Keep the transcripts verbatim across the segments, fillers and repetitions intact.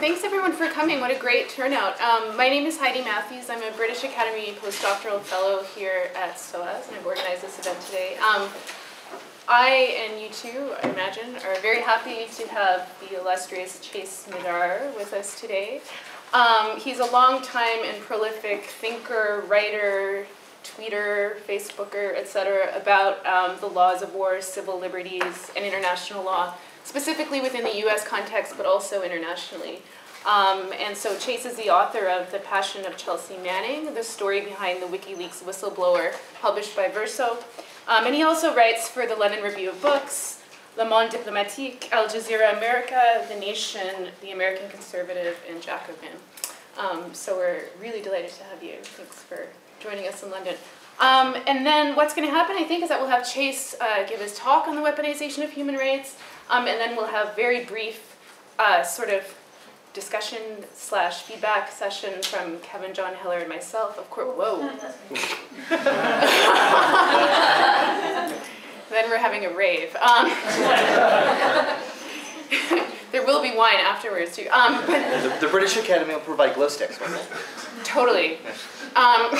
Thanks everyone for coming. What a great turnout. Um, my name is Heidi Matthews. I'm a British Academy postdoctoral fellow here at S T O A S, and I've organized this event today. Um, I and you too, I imagine, are very happy to have the illustrious Chase Medar with us today. Um, he's a long-time and prolific thinker, writer, tweeter, Facebooker, et cetera, about um, the laws of war, civil liberties, and international law, specifically within the U S context, but also internationally. Um, and so Chase is the author of The Passion of Chelsea Manning, the story behind the WikiLeaks whistleblower, published by Verso. Um, and he also writes for the London Review of Books, Le Monde Diplomatique, Al Jazeera America, The Nation, The American Conservative, and Jacobin. Um, so we're really delighted to have you. Thanks for joining us in London. Um, and then what's going to happen, I think, is that we'll have Chase uh, give his talk on the weaponization of human rights, um, and then we'll have very brief uh, sort of discussion slash feedback session from Kevin John Heller and myself. Of course, whoa. Then we're having a rave. Um, there will be wine afterwards, too. Um, but the, the British Academy will provide glow sticks, won't they? Totally. Um,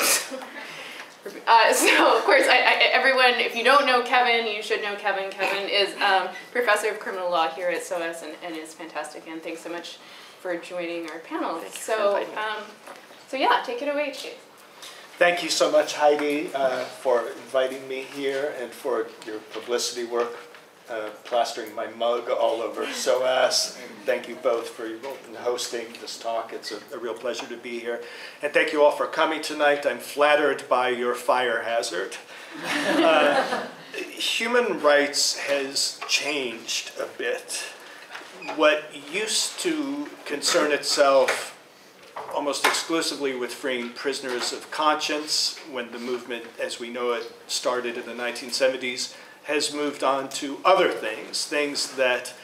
Uh, so, of course, I, I, everyone, if you don't know Kevin, you should know Kevin. Kevin is um, professor of criminal law here at S T O A S and, and is fantastic. And thanks so much for joining our panel. So, um, so yeah, take it away, Chase. Thank you so much, Heidi, uh, for inviting me here and for your publicity work, uh, plastering my mug all over S T O A S. And thank you both for hosting this talk. It's a, a real pleasure to be here. And thank you all for coming tonight. I'm flattered by your fire hazard. Uh, human rights has changed a bit. What used to concern itself almost exclusively with freeing prisoners of conscience, when the movement as we know it started in the nineteen seventies, has moved on to other things, things that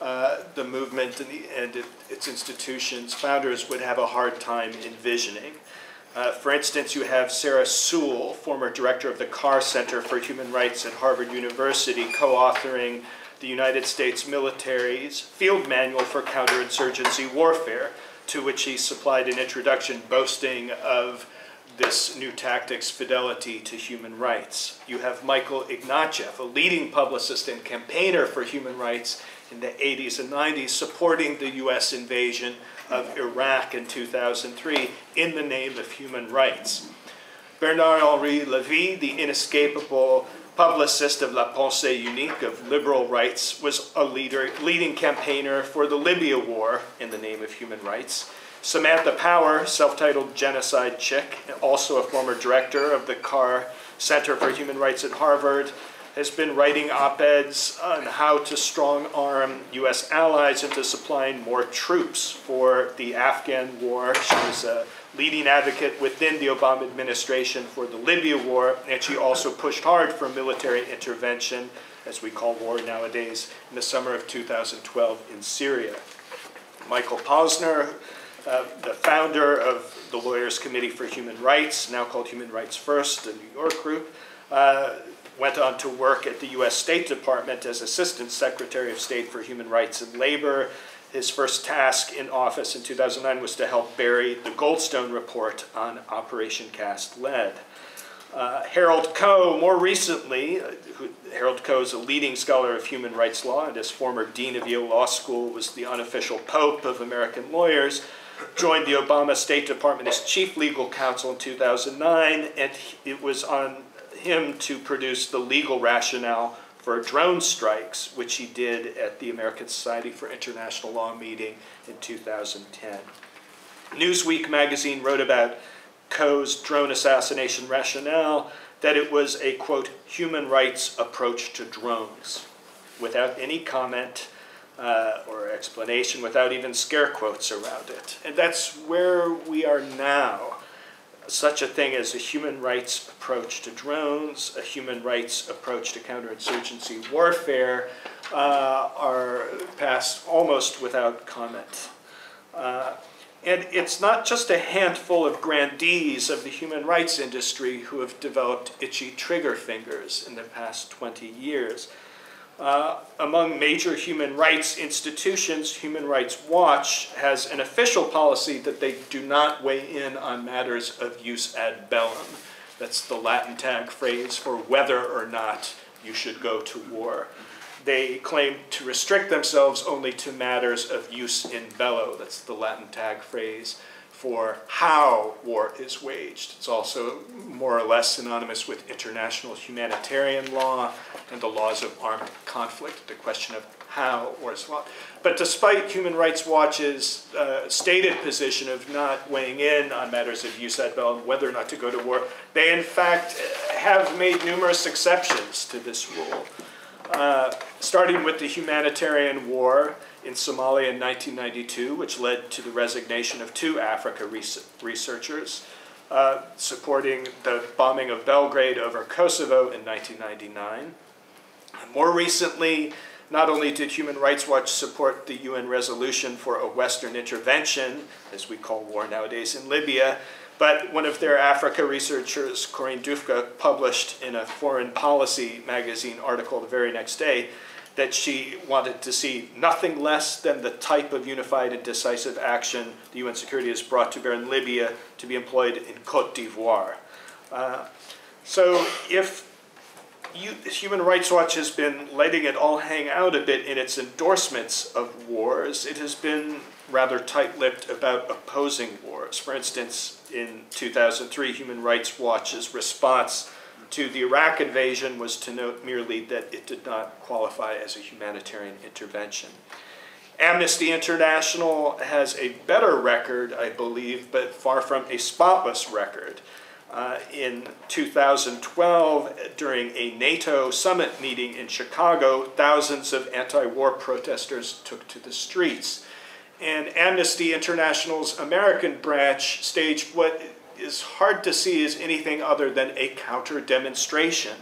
uh, the movement and, the, and it, its institutions, founders, would have a hard time envisioning. Uh, for instance, you have Sarah Sewell, former director of the Carr Center for Human Rights at Harvard University, co-authoring the United States military's field manual for counterinsurgency warfare, to which he supplied an introduction boasting of this new tactic's fidelity to human rights. You have Michael Ignatieff, a leading publicist and campaigner for human rights in the eighties and nineties, supporting the U S invasion of Iraq in two thousand three in the name of human rights. Bernard-Henri Lévy, the inescapable publicist of La Pensée Unique of liberal rights, was a leader, leading campaigner for the Libya war in the name of human rights. Samantha Power, self-titled genocide chick, also a former director of the Carr Center for Human Rights at Harvard, has been writing op-eds on how to strong-arm U S allies into supplying more troops for the Afghan war. She was a leading advocate within the Obama administration for the Libya war, and she also pushed hard for military intervention, as we call war nowadays, in the summer of two thousand twelve in Syria. Michael Posner, Uh, the founder of the Lawyers Committee for Human Rights, now called Human Rights First, the New York group, uh, went on to work at the U S State Department as Assistant Secretary of State for Human Rights and Labor. His first task in office in two thousand nine was to help bury the Goldstone report on Operation Cast Lead. Uh, Harold Coe, more recently, uh, who, Harold Coe is a leading scholar of human rights law, and as former dean of Yale Law School was the unofficial pope of American lawyers, joined the Obama State Department as chief legal counsel in two thousand nine, and it was on him to produce the legal rationale for drone strikes, which he did at the American Society for International Law meeting in two thousand ten. Newsweek magazine wrote about Coe's drone assassination rationale that it was a, quote, human rights approach to drones, without any comment Uh, or explanation, without even scare quotes around it. And that's where we are now. Such a thing as a human rights approach to drones, a human rights approach to counterinsurgency warfare, uh, are passed almost without comment. Uh, and it's not just a handful of grandees of the human rights industry who have developed itchy trigger fingers in the past twenty years. Uh, among major human rights institutions, Human Rights Watch has an official policy that they do not weigh in on matters of jus ad bellum. That's the Latin tag phrase for whether or not you should go to war. They claim to restrict themselves only to matters of jus in bello. That's the Latin tag phrase for how war is waged. It's also more or less synonymous with international humanitarian law and the laws of armed conflict, the question of how war is fought. But despite Human Rights Watch's uh, stated position of not weighing in on matters of jus ad bellum, whether or not to go to war, they in fact have made numerous exceptions to this rule. Uh, starting with the humanitarian war in Somalia in nineteen ninety-two, which led to the resignation of two Africa res researchers, uh, supporting the bombing of Belgrade over Kosovo in nineteen ninety-nine. More recently, not only did Human Rights Watch support the U N resolution for a Western intervention, as we call war nowadays, in Libya, but one of their Africa researchers, Corinne Dufka, published in a Foreign Policy magazine article the very next day that she wanted to see nothing less than the type of unified and decisive action the U N security has brought to bear in Libya to be employed in Côte d'Ivoire. Uh, so if you, Human Rights Watch has been letting it all hang out a bit in its endorsements of wars, it has been rather tight-lipped about opposing wars. For instance, in two thousand three, Human Rights Watch's response to the Iraq invasion was to note merely that it did not qualify as a humanitarian intervention. Amnesty International has a better record, I believe, but far from a spotless record. Uh, in two thousand twelve, during a NATO summit meeting in Chicago, thousands of anti-war protesters took to the streets. And Amnesty International's American branch staged what is hard to see as anything other than a counter-demonstration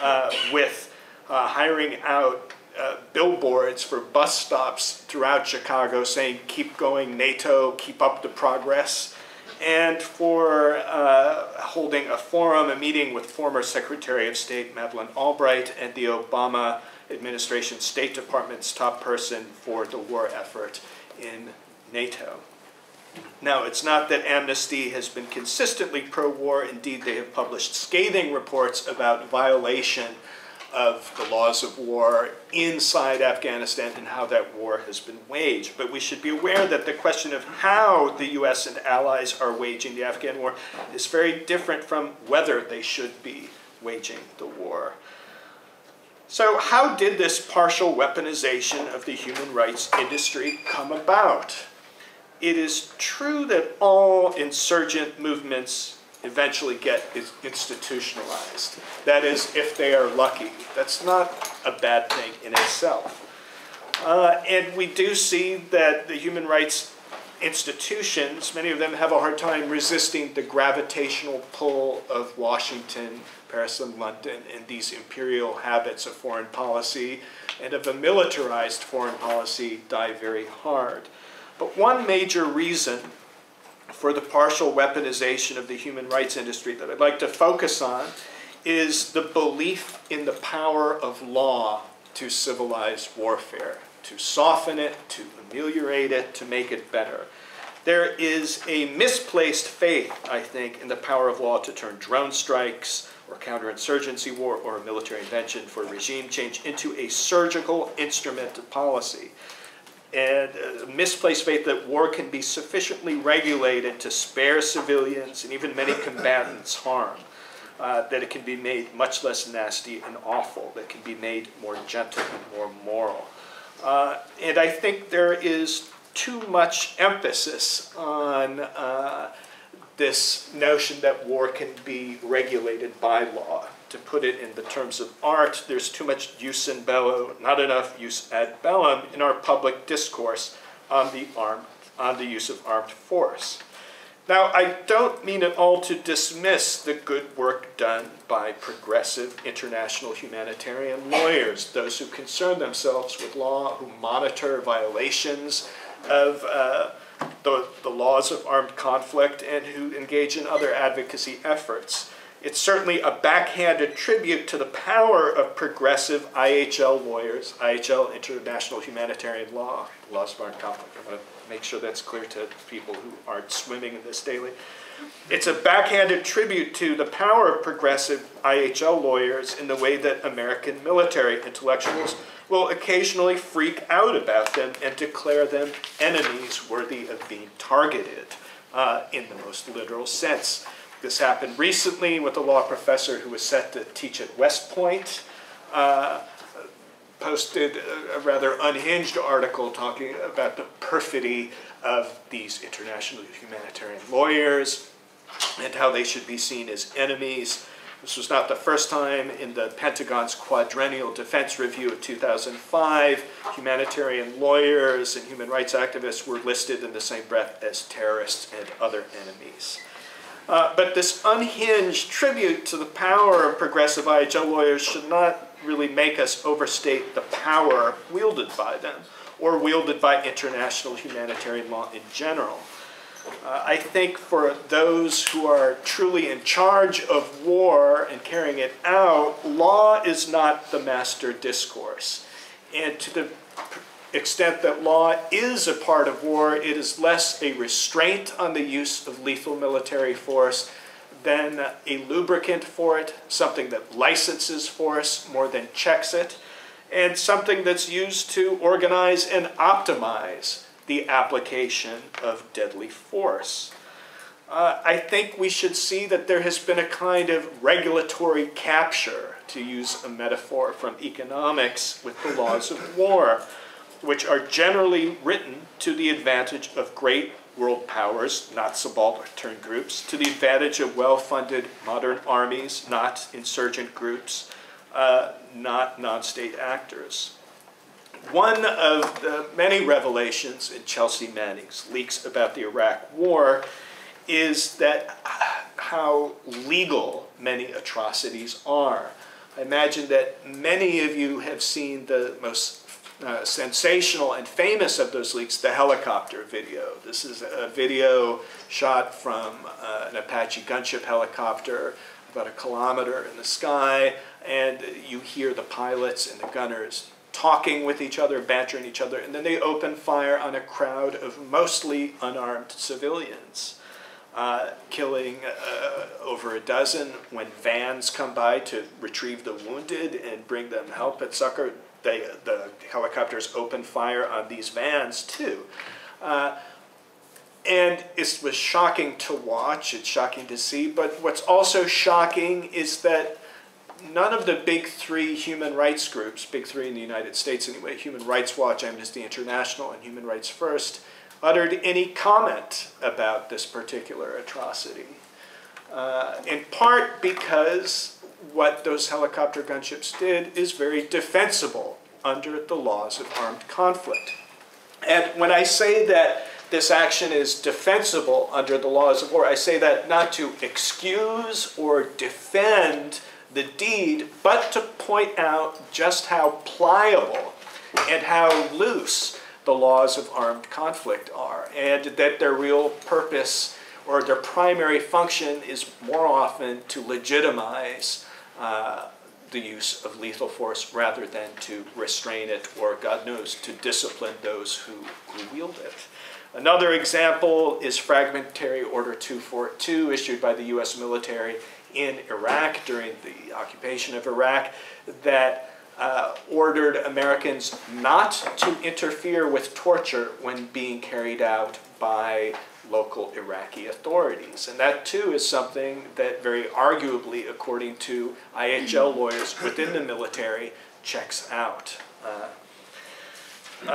uh, with uh, hiring out uh, billboards for bus stops throughout Chicago saying, "Keep going, NATO, keep up the progress," and for uh, holding a forum, a meeting with former Secretary of State Madeleine Albright and the Obama administration State Department's top person for the war effort in NATO. Now, it's not that Amnesty has been consistently pro-war. Indeed, they have published scathing reports about violation of the laws of war inside Afghanistan and how that war has been waged. But we should be aware that the question of how the U S and allies are waging the Afghan war is very different from whether they should be waging the war. So how did this partial weaponization of the human rights industry come about? It is true that all insurgent movements eventually get institutionalized. That is, if they are lucky. That's not a bad thing in itself. Uh, and we do see that the human rights institutions, many of them have a hard time resisting the gravitational pull of Washington, Paris, and London, and these imperial habits of foreign policy and of a militarized foreign policy die very hard. But one major reason for the partial weaponization of the human rights industry that I'd like to focus on is the belief in the power of law to civilize warfare, to soften it, to ameliorate it, to make it better. There is a misplaced faith, I think, in the power of law to turn drone strikes or counterinsurgency war or a military invention for regime change into a surgical instrument of policy, and a misplaced faith that war can be sufficiently regulated to spare civilians and even many combatants harm, uh, that it can be made much less nasty and awful, that can be made more gentle and more moral. Uh, and I think there is too much emphasis on uh, this notion that war can be regulated by law. To put it in the terms of art, there's too much jus in bello, not enough jus ad bellum in our public discourse on the, armed, on the use of armed force. Now, I don't mean at all to dismiss the good work done by progressive international humanitarian lawyers, those who concern themselves with law, who monitor violations of uh, the, the laws of armed conflict, and who engage in other advocacy efforts. It's certainly a backhanded tribute to the power of progressive I H L lawyers, I H L, International Humanitarian Law, laws of armed conflict. I want to make sure that's clear to people who aren't swimming in this daily. It's a backhanded tribute to the power of progressive I H L lawyers in the way that American military intellectuals will occasionally freak out about them and declare them enemies worthy of being targeted uh, in the most literal sense. This happened recently with a law professor who was set to teach at West Point, uh, posted a rather unhinged article talking about the perfidy of these international humanitarian lawyers and how they should be seen as enemies. This was not the first time. In the Pentagon's Quadrennial Defense Review of two thousand five, humanitarian lawyers and human rights activists were listed in the same breath as terrorists and other enemies. Uh, but this unhinged tribute to the power of progressive I H L lawyers should not really make us overstate the power wielded by them, or wielded by international humanitarian law in general. Uh, I think for those who are truly in charge of war and carrying it out, law is not the master discourse. And to the extent that law is a part of war, it is less a restraint on the use of lethal military force than a lubricant for it, something that licenses force more than checks it, and something that's used to organize and optimize the application of deadly force. Uh, I think we should see that there has been a kind of regulatory capture, to use a metaphor from economics, with the laws of war, which are generally written to the advantage of great world powers, not subaltern groups, to the advantage of well-funded modern armies, not insurgent groups, uh, not non-state actors. One of the many revelations in Chelsea Manning's leaks about the Iraq War is that how legal many atrocities are. I imagine that many of you have seen the most Uh, sensational and famous of those leaks, the helicopter video. This is a video shot from uh, an Apache gunship helicopter about a kilometer in the sky, and you hear the pilots and the gunners talking with each other, bantering each other, and then they open fire on a crowd of mostly unarmed civilians, uh, killing uh, over a dozen when vans come by to retrieve the wounded and bring them help at succor. They, the helicopters opened fire on these vans, too. Uh, and it was shocking to watch, it's shocking to see, but what's also shocking is that none of the big three human rights groups, big three in the United States anyway, Human Rights Watch, Amnesty International, and Human Rights First, uttered any comment about this particular atrocity. Uh, in part because what those helicopter gunships did is very defensible under the laws of armed conflict. And when I say that this action is defensible under the laws of war, I say that not to excuse or defend the deed, but to point out just how pliable and how loose the laws of armed conflict are, and that their real purpose or their primary function is more often to legitimize Uh, the use of lethal force rather than to restrain it or, God knows, to discipline those who, who wield it. Another example is Fragmentary Order two forty-two issued by the U S military in Iraq during the occupation of Iraq that uh, ordered Americans not to interfere with torture when being carried out by local Iraqi authorities. And that too is something that very arguably, according to I H L lawyers within the military, checks out. Uh,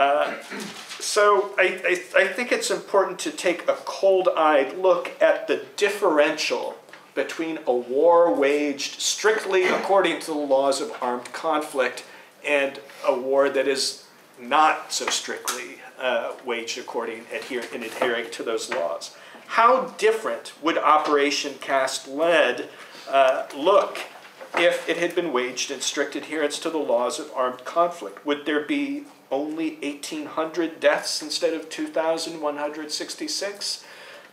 uh, so I, I, I think it's important to take a cold-eyed look at the differential between a war waged strictly according to the laws of armed conflict and a war that is not so strictly uh, waged according adhere and adhering to those laws. How different would Operation Cast Lead uh, look if it had been waged in strict adherence to the laws of armed conflict? Would there be only eighteen hundred deaths instead of two thousand one hundred sixty-six?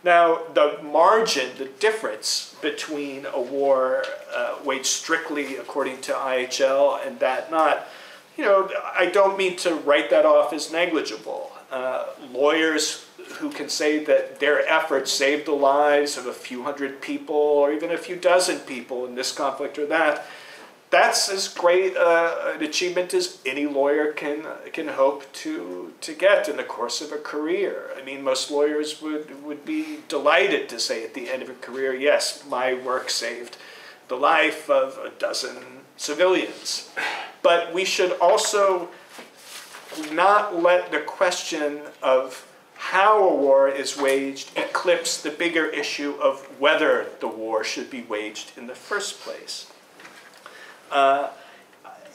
Now, the margin, the difference between a war uh, weighed strictly according to I H L and that not, you know, I don't mean to write that off as negligible. Uh, lawyers who can say that their efforts saved the lives of a few hundred people or even a few dozen people in this conflict or that, that's as great uh, an achievement as any lawyer can can hope to to get in the course of a career. I mean, most lawyers would would be delighted to say at the end of a career, yes, my work saved the life of a dozen civilians. But we should also not let the question of how a war is waged eclipse the bigger issue of whether the war should be waged in the first place. Uh,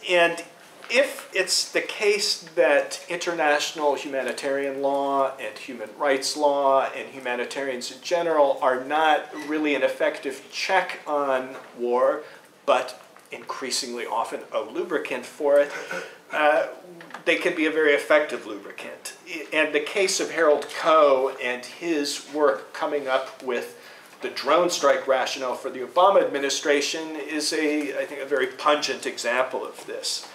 and if it's the case that international humanitarian law and human rights law and humanitarians in general are not really an effective check on war, but increasingly often a lubricant for it, uh, they can be a very effective lubricant. And the case of Harold Coe and his work coming up with the drone strike rationale for the Obama administration is a, I think, a very pungent example of this.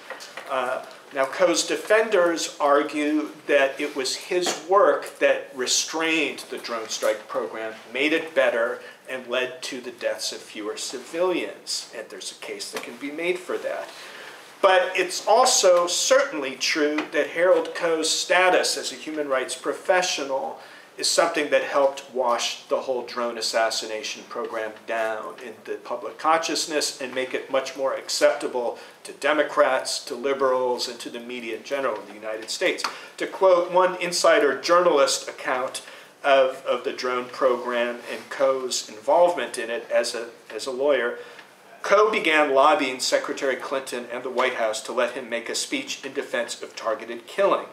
Uh, now, Coe's defenders argue that it was his work that restrained the drone strike program, made it better, and led to the deaths of fewer civilians. And there's a case that can be made for that. But it's also certainly true that Harold Coe's status as a human rights professional is something that helped wash the whole drone assassination program down in the public consciousness and make it much more acceptable to Democrats, to liberals, and to the media in general in the United States. To quote one insider journalist account of, of the drone program and Coe's involvement in it as a, as a lawyer, Coe began lobbying Secretary Clinton and the White House to let him make a speech in defense of targeted killing.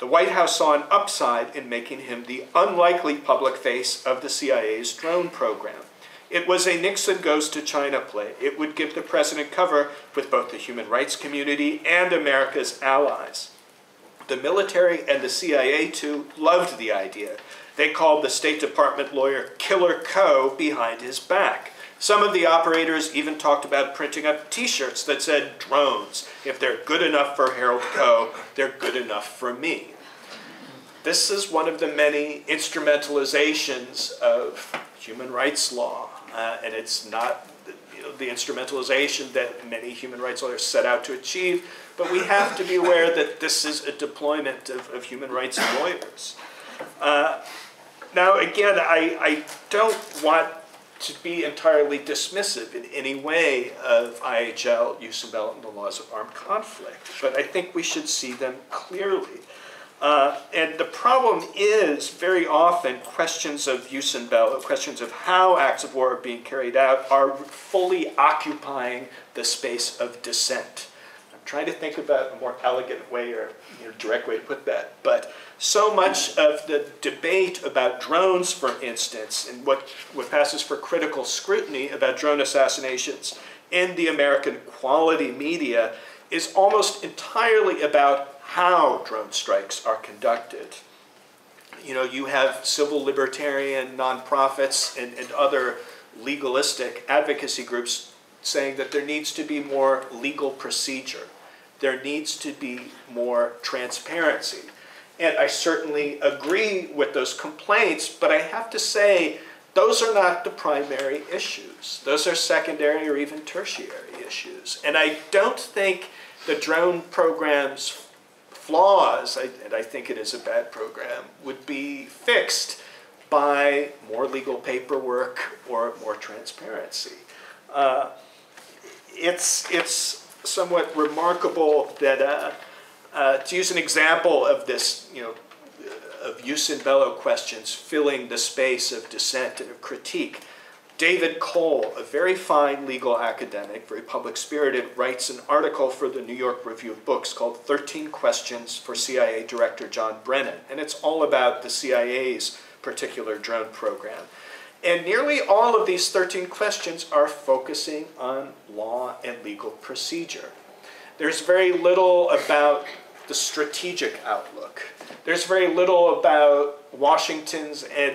The White House saw an upside in making him the unlikely public face of the C I A's drone program. It was a Nixon goes to China play. It would give the president cover with both the human rights community and America's allies. The military and the C I A, too, loved the idea. They called the State Department lawyer Killer Coe behind his back. Some of the operators even talked about printing up T-shirts that said drones. If they're good enough for Harold Coe, they're good enough for me. This is one of the many instrumentalizations of human rights law. Uh, and it's not you know, the instrumentalization that many human rights lawyers set out to achieve. But we have to be aware that this is a deployment of, of human rights lawyers. Uh, now, again, I, I don't want to be entirely dismissive in any way of I H L, U S A B L, and the laws of armed conflict. But I think we should see them clearly. Uh, and the problem is, very often, questions of U S A B L, questions of how acts of war are being carried out, are fully occupying the space of dissent. I'm trying to think about a more elegant way or you know, direct way to put that. But so much of the debate about drones, for instance, and what, what passes for critical scrutiny about drone assassinations in the American quality media is almost entirely about how drone strikes are conducted. You know, you have civil libertarian nonprofits and, and other legalistic advocacy groups saying that there needs to be more legal procedure. There needs to be more transparency. And I certainly agree with those complaints, but I have to say those are not the primary issues. Those are secondary or even tertiary issues. And I don't think the drone program's flaws, I, and I think it is a bad program, would be fixed by more legal paperwork or more transparency. Uh, it's, it's somewhat remarkable that uh, Uh, to use an example of this, you know, of use and bellow questions filling the space of dissent and of critique, David Cole, a very fine legal academic, very public-spirited, writes an article for the New York Review of Books called thirteen Questions for C I A Director John Brennan, and it's all about the C I A's particular drone program. And nearly all of these thirteen questions are focusing on law and legal procedure. There's very little about the strategic outlook. There's very little about Washington's and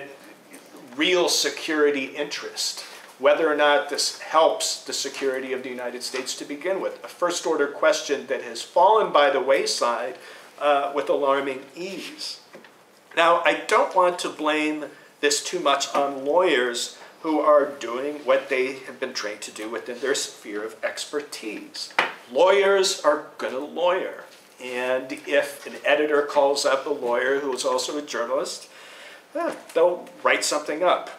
real security interest, whether or not this helps the security of the United States to begin with, a first-order question that has fallen by the wayside uh, with alarming ease. Now, I don't want to blame this too much on lawyers who are doing what they have been trained to do within their sphere of expertise. Lawyers are going to lawyer. And if an editor calls up a lawyer who is also a journalist, eh, they'll write something up.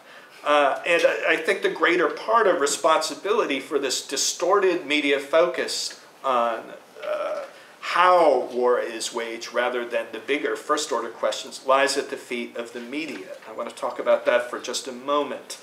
Uh, and I, I think the greater part of responsibility for this distorted media focus on uh, how war is waged rather than the bigger first-order questions lies at the feet of the media. I want to talk about that for just a moment.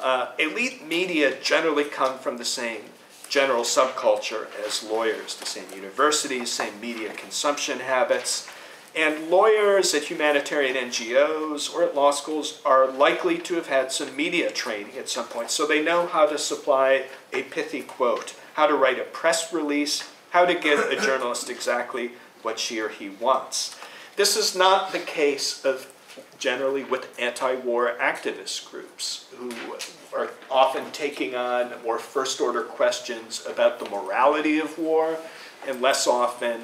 Uh, elite media generally come from the same general subculture as lawyers, the same universities, same media consumption habits. And lawyers at humanitarian N G Os or at law schools are likely to have had some media training at some point, so they know how to supply a pithy quote, how to write a press release, how to give a journalist exactly what she or he wants. This is not the case of generally with anti-war activist groups who are often taking on more first-order questions about the morality of war and less often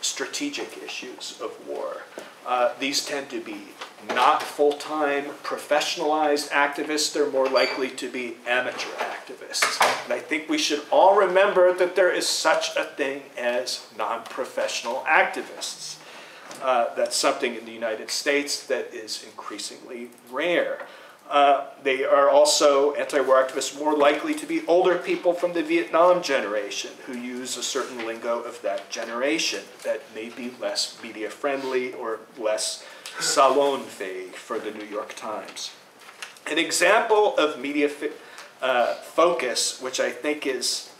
strategic issues of war. Uh, these tend to be not full-time, professionalized activists. They're more likely to be amateur activists. And I think we should all remember that there is such a thing as non-professional activists. Uh, that's something in the United States that is increasingly rare. Uh, they are also, anti-war activists, more likely to be older people from the Vietnam generation who use a certain lingo of that generation that may be less media-friendly or less salon-fähig for the New York Times. An example of media uh, focus, which I think is,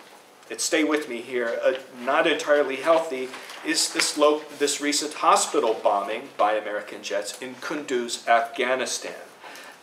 and stay with me here, uh, not entirely healthy, is this, lo this recent hospital bombing by American jets in Kunduz, Afghanistan.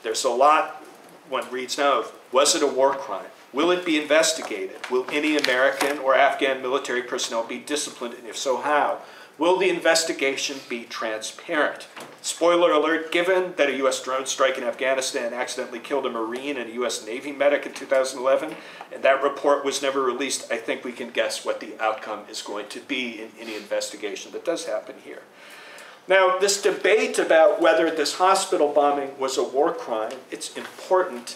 There's a lot one reads now of, was it a war crime? Will it be investigated? Will any American or Afghan military personnel be disciplined, and if so, how? Will the investigation be transparent? Spoiler alert, given that a U S drone strike in Afghanistan accidentally killed a Marine and a U S Navy medic in two thousand eleven, and that report was never released, I think we can guess what the outcome is going to be in any investigation that does happen here. Now, this debate about whether this hospital bombing was a war crime, it's important,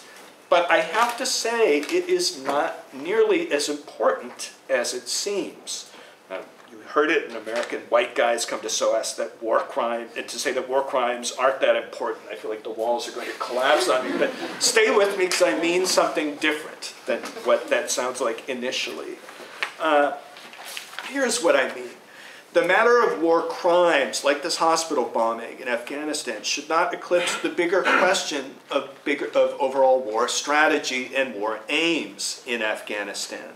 but I have to say it is not nearly as important as it seems. Now, you heard it in American White Guys Come to S O A S that war crime, and to say that war crimes aren't that important. I feel like the walls are going to collapse on me, but stay with me because I mean something different than what that sounds like initially. Uh, here's what I mean. The matter of war crimes, like this hospital bombing in Afghanistan, should not eclipse the bigger question of, bigger, of overall war strategy and war aims in Afghanistan.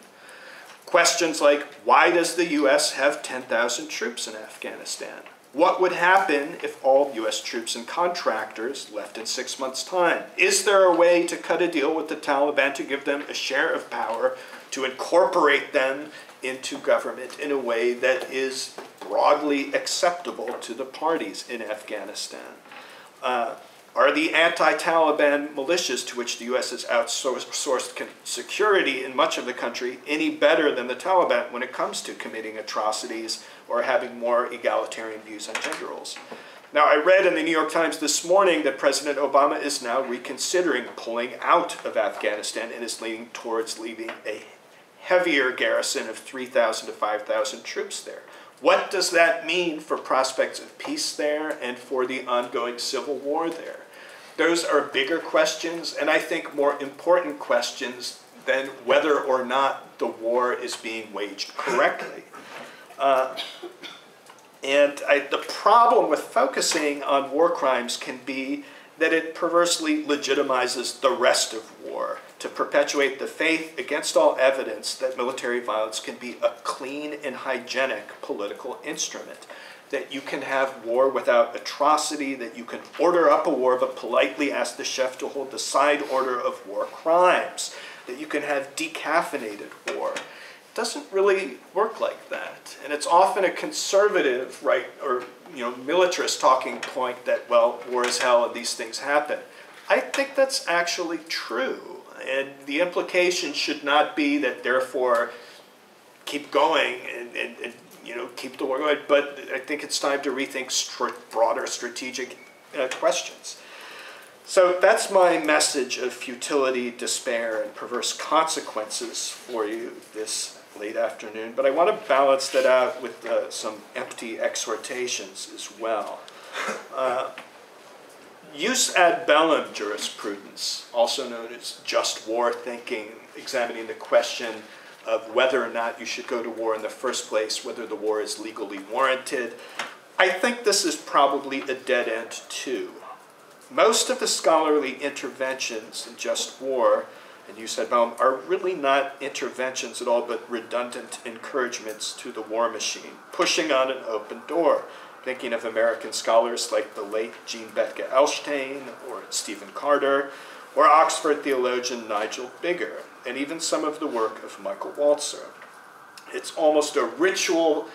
Questions like, why does the U S have ten thousand troops in Afghanistan? What would happen if all U S troops and contractors left in six months' time? Is there a way to cut a deal with the Taliban to give them a share of power, to incorporate them into government in a way that is broadly acceptable to the parties in Afghanistan? Uh, are the anti-Taliban militias to which the U S has outsourced security in much of the country any better than the Taliban when it comes to committing atrocities or having more egalitarian views on gender roles? Now, I read in the New York Times this morning that President Obama is now reconsidering pulling out of Afghanistan and is leaning towards leaving a heavier garrison of three thousand to five thousand troops there. What does that mean for prospects of peace there and for the ongoing civil war there? Those are bigger questions, and I think more important questions than whether or not the war is being waged correctly. Uh, and I, the problem with focusing on war crimes can be that it perversely legitimizes the rest of war to perpetuate the faith against all evidence that military violence can be a clean and hygienic political instrument, that you can have war without atrocity, that you can order up a war but politely ask the chef to hold the side order of war crimes, that you can have decaffeinated war. It doesn't really work like that. And it's often a conservative, right, or you know, militarist talking point that, well, war is hell and these things happen. I think that's actually true. And the implication should not be that therefore keep going and, and, and you know, keep the war going, but I think it's time to rethink st broader strategic uh, questions. So that's my message of futility, despair, and perverse consequences for you this late afternoon, but I want to balance that out with uh, some empty exhortations as well. Uh, Jus ad bellum jurisprudence, also known as just war thinking, examining the question of whether or not you should go to war in the first place, whether the war is legally warranted. I think this is probably a dead end too. Most of the scholarly interventions in just war and Jus ad bellum are really not interventions at all, but redundant encouragements to the war machine, pushing on an open door. Thinking of American scholars like the late Jean Bethke Elstein or Stephen Carter or Oxford theologian Nigel Biggar and even some of the work of Michael Walzer. It's almost a ritual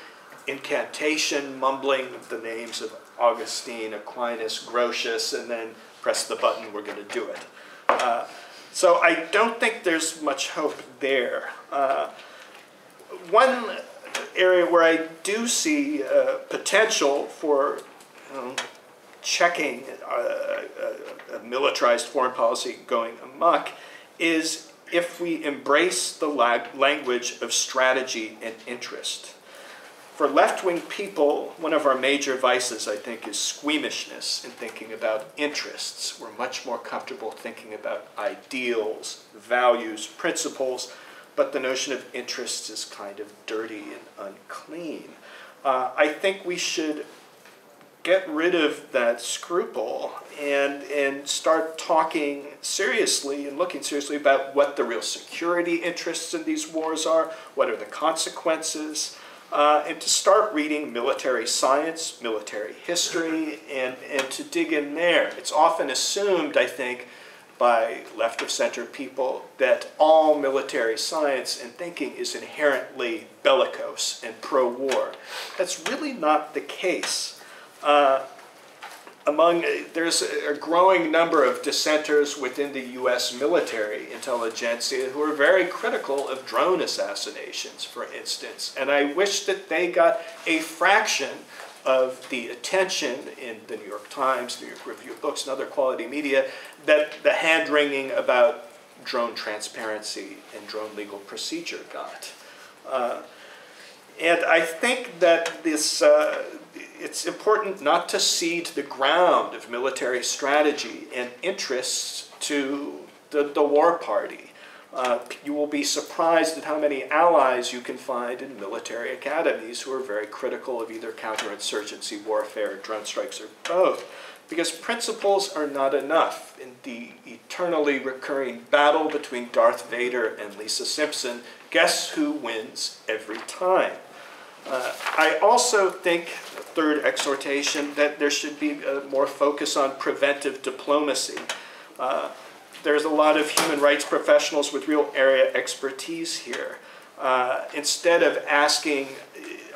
incantation, mumbling of the names of Augustine, Aquinas, Grotius, and then press the button, we're going to do it. Uh, so I don't think there's much hope there. Uh, one area where I do see uh, potential for you know, checking uh, a, a militarized foreign policy going amok is if we embrace the la language of strategy and interest. For left-wing people, one of our major vices, I think, is squeamishness in thinking about interests. We're much more comfortable thinking about ideals, values, principles, but the notion of interests is kind of dirty and unclean. Uh, I think we should get rid of that scruple and, and start talking seriously and looking seriously about what the real security interests in these wars are, what are the consequences, uh, and to start reading military science, military history, and, and to dig in there. It's often assumed, I think, by left of center people that all military science and thinking is inherently bellicose and pro-war. That's really not the case. Uh, among, there's a growing number of dissenters within the U S military intelligentsia who are very critical of drone assassinations, for instance, and I wish that they got a fraction of the attention in the New York Times, New York Review of Books, and other quality media, that the hand-wringing about drone transparency and drone legal procedure got. Uh, and I think that this, uh, it's important not to cede the ground of military strategy and interests to the, the war party. Uh, you will be surprised at how many allies you can find in military academies who are very critical of either counterinsurgency warfare, drone strikes, or both, because principles are not enough. In the eternally recurring battle between Darth Vader and Lisa Simpson, guess who wins every time? Uh, I also think, third exhortation, that there should be a more focus on preventive diplomacy. Uh, There's a lot of human rights professionals with real area expertise here. Uh, instead of asking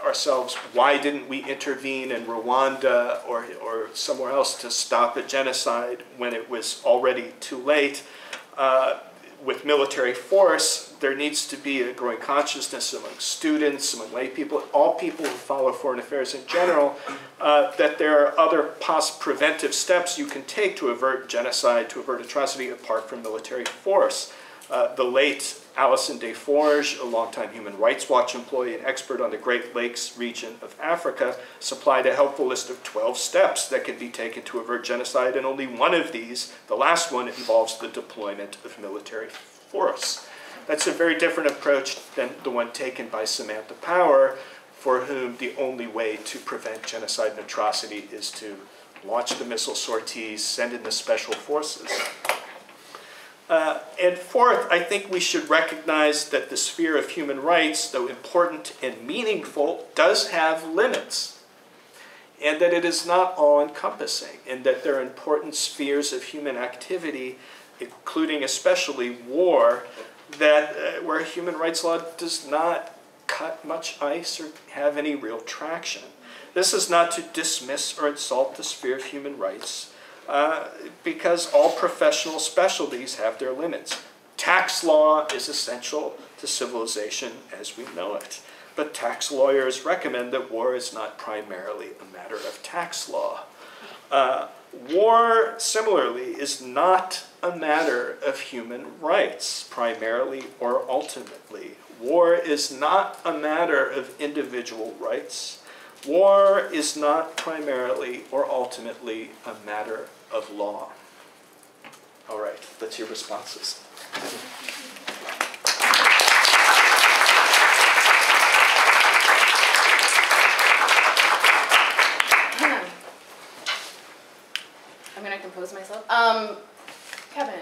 ourselves, why didn't we intervene in Rwanda or, or somewhere else to stop a genocide when it was already too late uh, with military force, there needs to be a growing consciousness among students, among lay people, all people who follow foreign affairs in general, uh, that there are other pos preventive steps you can take to avert genocide, to avert atrocity, apart from military force. Uh, the late Alison Desforges, a longtime Human Rights Watch employee and expert on the Great Lakes region of Africa, supplied a helpful list of twelve steps that can be taken to avert genocide, and only one of these, the last one, involves the deployment of military force. That's a very different approach than the one taken by Samantha Power, for whom the only way to prevent genocide and atrocity is to launch the missile sorties, send in the special forces. Uh, and fourth, I think we should recognize that the sphere of human rights, though important and meaningful, does have limits, and that it is not all-encompassing, and that there are important spheres of human activity, including especially war, that uh, where human rights law does not cut much ice or have any real traction. This is not to dismiss or insult the sphere of human rights, uh, because all professional specialties have their limits. Tax law is essential to civilization as we know it, but tax lawyers recommend that war is not primarily a matter of tax law. Uh, war, similarly, is not a matter of human rights, primarily or ultimately. War is not a matter of individual rights. War is not primarily or ultimately a matter of law. All right, let's hear responses. I'm going to compose myself. Um, Kevin,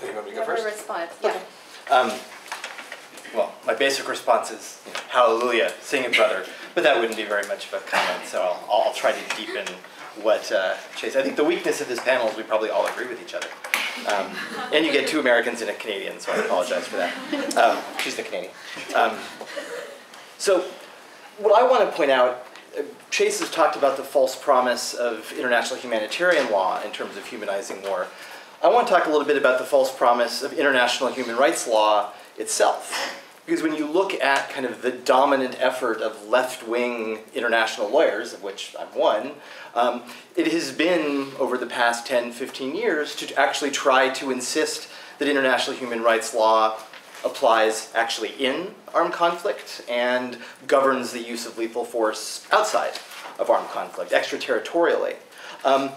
do you want me to go first? Response? Yeah. Um, well, my basic response is, you know, hallelujah, sing it, brother. But that wouldn't be very much of a comment, so I'll, I'll try to deepen what uh, Chase. I think the weakness of this panel is we probably all agree with each other. Um, and you get two Americans and a Canadian, so I apologize for that. Um, she's the Canadian. Um, so what I want to point out, Chase has talked about the false promise of international humanitarian law in terms of humanizing war. I want to talk a little bit about the false promise of international human rights law itself. Because when you look at kind of the dominant effort of left-wing international lawyers, of which I'm one, um, it has been over the past ten, fifteen years to actually try to insist that international human rights law applies actually in armed conflict and governs the use of lethal force outside of armed conflict, extraterritorially. Um,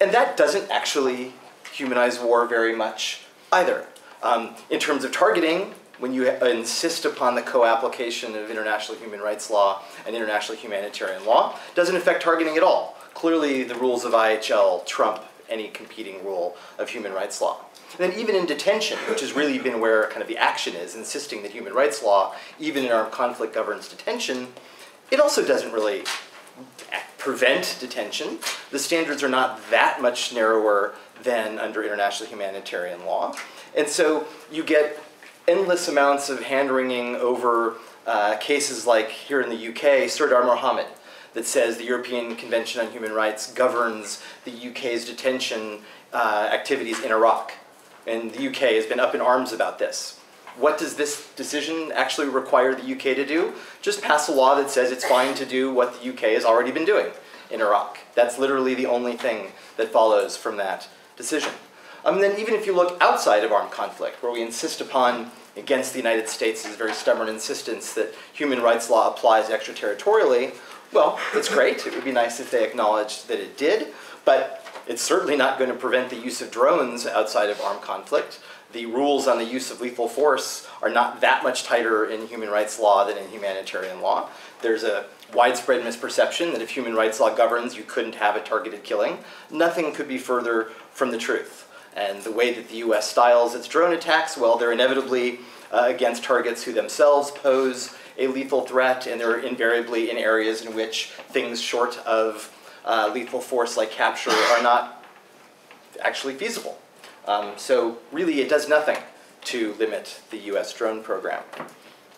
and that doesn't actually humanize war very much either. Um, in terms of targeting, when you insist upon the co-application of international human rights law and international humanitarian law, doesn't affect targeting at all. Clearly, the rules of I H L trump any competing rule of human rights law. And then even in detention, which has really been where kind of the action is, insisting that human rights law, even in armed conflict, governs detention, it also doesn't really prevent detention. The standards are not that much narrower than under international humanitarian law. And so you get endless amounts of hand-wringing over uh, cases like here in the U K, Serdar Mohammed, that says the European Convention on Human Rights governs the U K's detention uh, activities in Iraq. And the U K has been up in arms about this. What does this decision actually require the U K to do? Just pass a law that says it's fine to do what the U K has already been doing in Iraq. That's literally the only thing that follows from that decision. Um, and then even if you look outside of armed conflict, where we insist upon, against the United States' very stubborn insistence that human rights law applies extraterritorially, well, it's great. It would be nice if they acknowledged that it did, but it's certainly not going to prevent the use of drones outside of armed conflict. The rules on the use of lethal force are not that much tighter in human rights law than in humanitarian law. There's a widespread misperception that if human rights law governs, you couldn't have a targeted killing. Nothing could be further from the truth. And the way that the U S styles its drone attacks, well, they're inevitably uh, against targets who themselves pose a lethal threat, and they're invariably in areas in which things short of Uh, lethal force like capture are not actually feasible. Um, so really it does nothing to limit the U S drone program.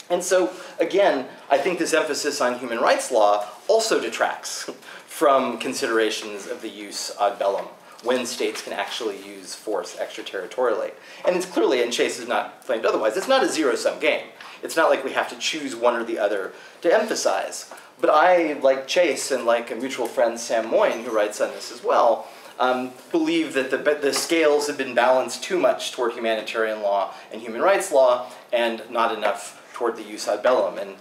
And so again, I think this emphasis on human rights law also detracts from considerations of the use ad bellum, when states can actually use force extraterritorially. And it's clearly, and Chase has not claimed otherwise, it's not a zero-sum game. It's not like we have to choose one or the other to emphasize. But I, like Chase, and like a mutual friend, Sam Moyne, who writes on this as well, um, believe that the, the scales have been balanced too much toward humanitarian law and human rights law, and not enough toward the use ad bellum. And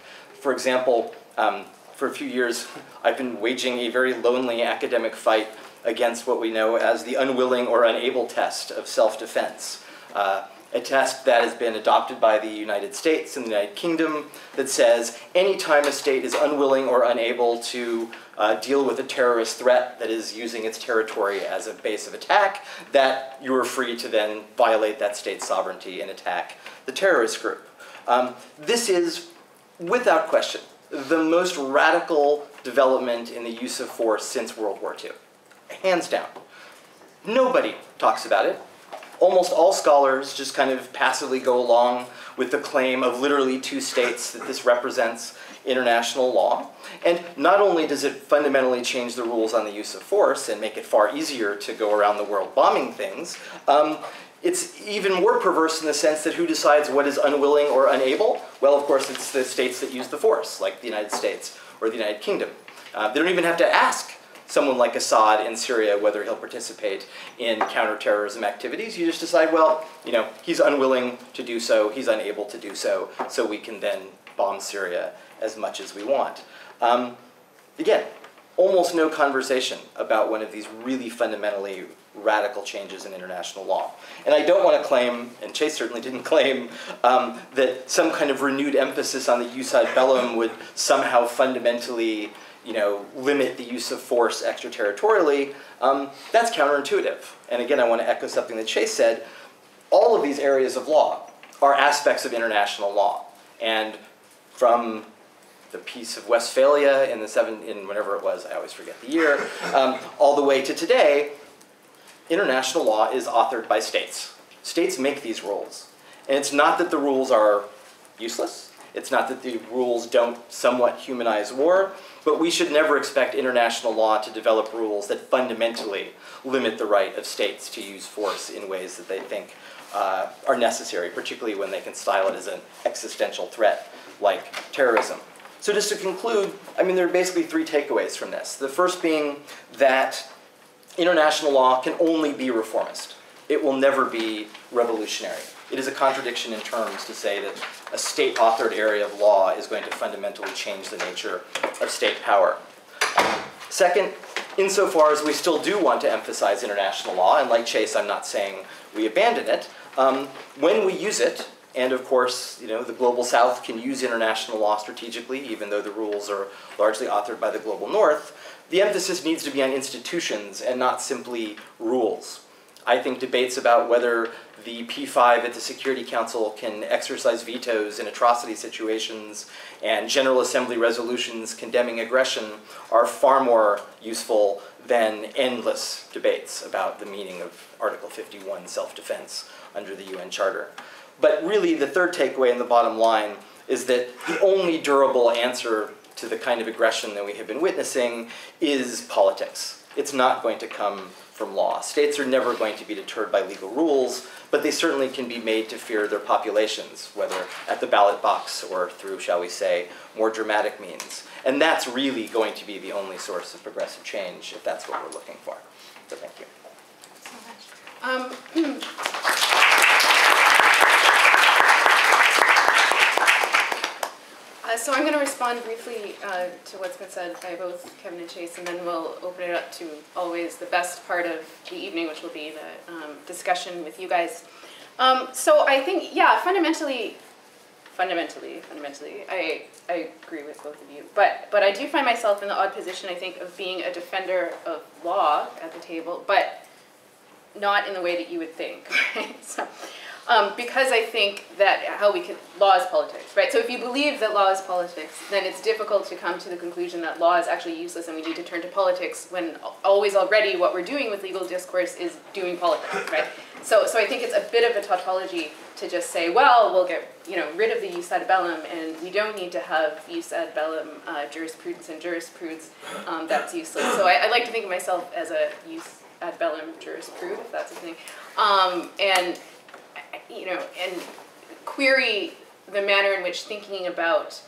for example, um, for a few years, I've been waging a very lonely academic fight against what we know as the unwilling or unable test of self-defense. Uh, a test that has been adopted by the United States and the United Kingdom that says any time a state is unwilling or unable to uh, deal with a terrorist threat that is using its territory as a base of attack, that you are free to then violate that state's sovereignty and attack the terrorist group. Um, this is, without question, the most radical development in the use of force since World War Two. Hands down. Nobody talks about it. Almost all scholars just kind of passively go along with the claim of literally two states that this represents international law. And not only does it fundamentally change the rules on the use of force and make it far easier to go around the world bombing things, um, it's even more perverse in the sense that who decides what is unwilling or unable? Well, of course, it's the states that use the force, like the United States or the United Kingdom. Uh, they don't even have to ask someone like Assad in Syria whether he'll participate in counterterrorism activities. You just decide, well, you know, he's unwilling to do so, he's unable to do so, so we can then bomb Syria as much as we want. Um, again, almost no conversation about one of these really fundamentally radical changes in international law. And I don't want to claim, and Chase certainly didn't claim, um, that some kind of renewed emphasis on the jus ad bellum would somehow fundamentally, you know, limit the use of force extraterritorially. Um, that's counterintuitive. And again, I want to echo something that Chase said. All of these areas of law are aspects of international law. And from the Peace of Westphalia in the seven, in whenever it was, I always forget the year, um, all the way to today, international law is authored by states. States make these rules. And it's not that the rules are useless. It's not that the rules don't somewhat humanize war, but we should never expect international law to develop rules that fundamentally limit the right of states to use force in ways that they think uh, are necessary, particularly when they can style it as an existential threat like terrorism. So just to conclude, I mean, there are basically three takeaways from this. The first being that international law can only be reformist. It will never be revolutionary. It is a contradiction in terms to say that a state-authored area of law is going to fundamentally change the nature of state power. Second, insofar as we still do want to emphasize international law, and like Chase, I'm not saying we abandon it, um, when we use it, and of course, you know, the Global South can use international law strategically, even though the rules are largely authored by the Global North, the emphasis needs to be on institutions and not simply rules. I think debates about whether the P five at the Security Council can exercise vetoes in atrocity situations and General Assembly resolutions condemning aggression are far more useful than endless debates about the meaning of Article fifty-one self-defense under the U N Charter. But really, the third takeaway and the bottom line is that the only durable answer to the kind of aggression that we have been witnessing is politics. It's not going to come from law. States are never going to be deterred by legal rules, but they certainly can be made to fear their populations, whether at the ballot box or through, shall we say, more dramatic means. And that's really going to be the only source of progressive change, if that's what we're looking for. So thank you. Thank you so much. Um, uh, so I'm going to respond briefly uh, to what's been said by both Kevin and Chase, and then we'll open it up to always the best part of the evening, which will be the um, discussion with you guys. Um, so I think, yeah, fundamentally, fundamentally, fundamentally, I, I agree with both of you. But, but I do find myself in the odd position, I think, of being a defender of law at the table, but not in the way that you would think, right? So, um, because I think that how we can, law is politics, right? So if you believe that law is politics, then it's difficult to come to the conclusion that law is actually useless and we need to turn to politics when always already what we're doing with legal discourse is doing politics, right? So, so I think it's a bit of a tautology to just say, well, we'll get you know rid of the jus ad bellum and we don't need to have jus ad bellum uh, jurisprudence and jurisprudence, um, that's useless. So I, I like to think of myself as a jus ad bellum jurisprudence, if that's a thing, um, and you know, and query the manner in which thinking about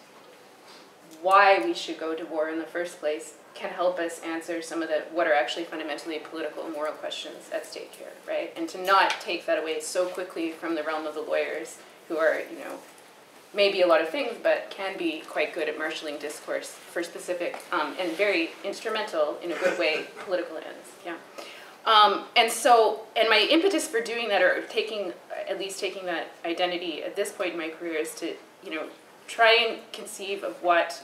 why we should go to war in the first place can help us answer some of the what are actually fundamentally political and moral questions at stake here, right? And to not take that away so quickly from the realm of the lawyers, who are you know maybe a lot of things, but can be quite good at marshalling discourse for specific um, and very instrumental in a good way political ends. Yeah. Um, and so, and my impetus for doing that, or taking, at least taking that identity at this point in my career, is to, you know, try and conceive of what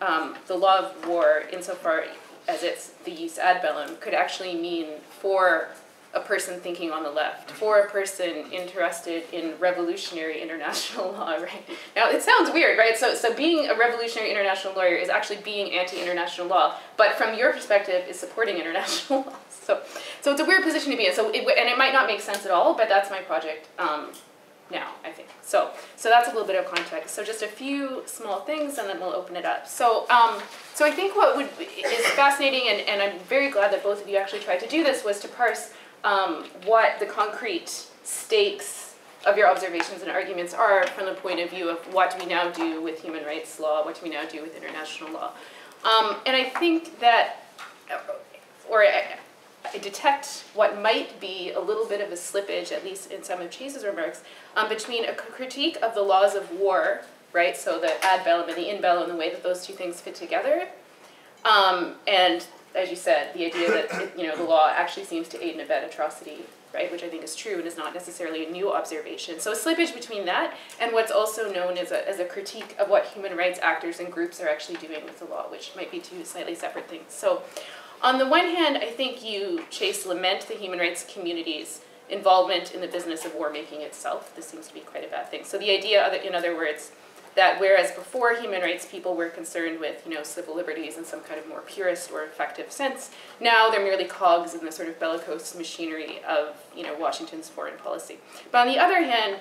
um, the law of war, insofar as it's the jus ad bellum, could actually mean for a person thinking on the left, for a person interested in revolutionary international law, right? Now, it sounds weird, right? So, so being a revolutionary international lawyer is actually being anti-international law, but from your perspective is supporting international law. So, so it's a weird position to be in. So, it, and it might not make sense at all, but that's my project um, now, I think. So, so that's a little bit of context. So just a few small things, and then we'll open it up. So, um, so I think what would, is fascinating, and, and I'm very glad that both of you actually tried to do this, was to parse um, what the concrete stakes of your observations and arguments are from the point of view of what do we now do with human rights law, what do we now do with international law. Um, and I think that, or I, I detect what might be a little bit of a slippage, at least in some of Chase's remarks, um, between a critique of the laws of war, right, so the ad bellum and the in bellum, the way that those two things fit together, um, and, as you said, the idea that it, you know, the law actually seems to aid and abet atrocity, right, which I think is true and is not necessarily a new observation. So a slippage between that and what's also known as a, as a critique of what human rights actors and groups are actually doing with the law, which might be two slightly separate things. So on the one hand, I think you, Chase, lament the human rights community's involvement in the business of war making itself. This seems to be quite a bad thing. So the idea, of, in other words, that whereas before human rights people were concerned with, you know, civil liberties in some kind of more purist or effective sense, now they're merely cogs in the sort of bellicose machinery of, you know, Washington's foreign policy. But on the other hand,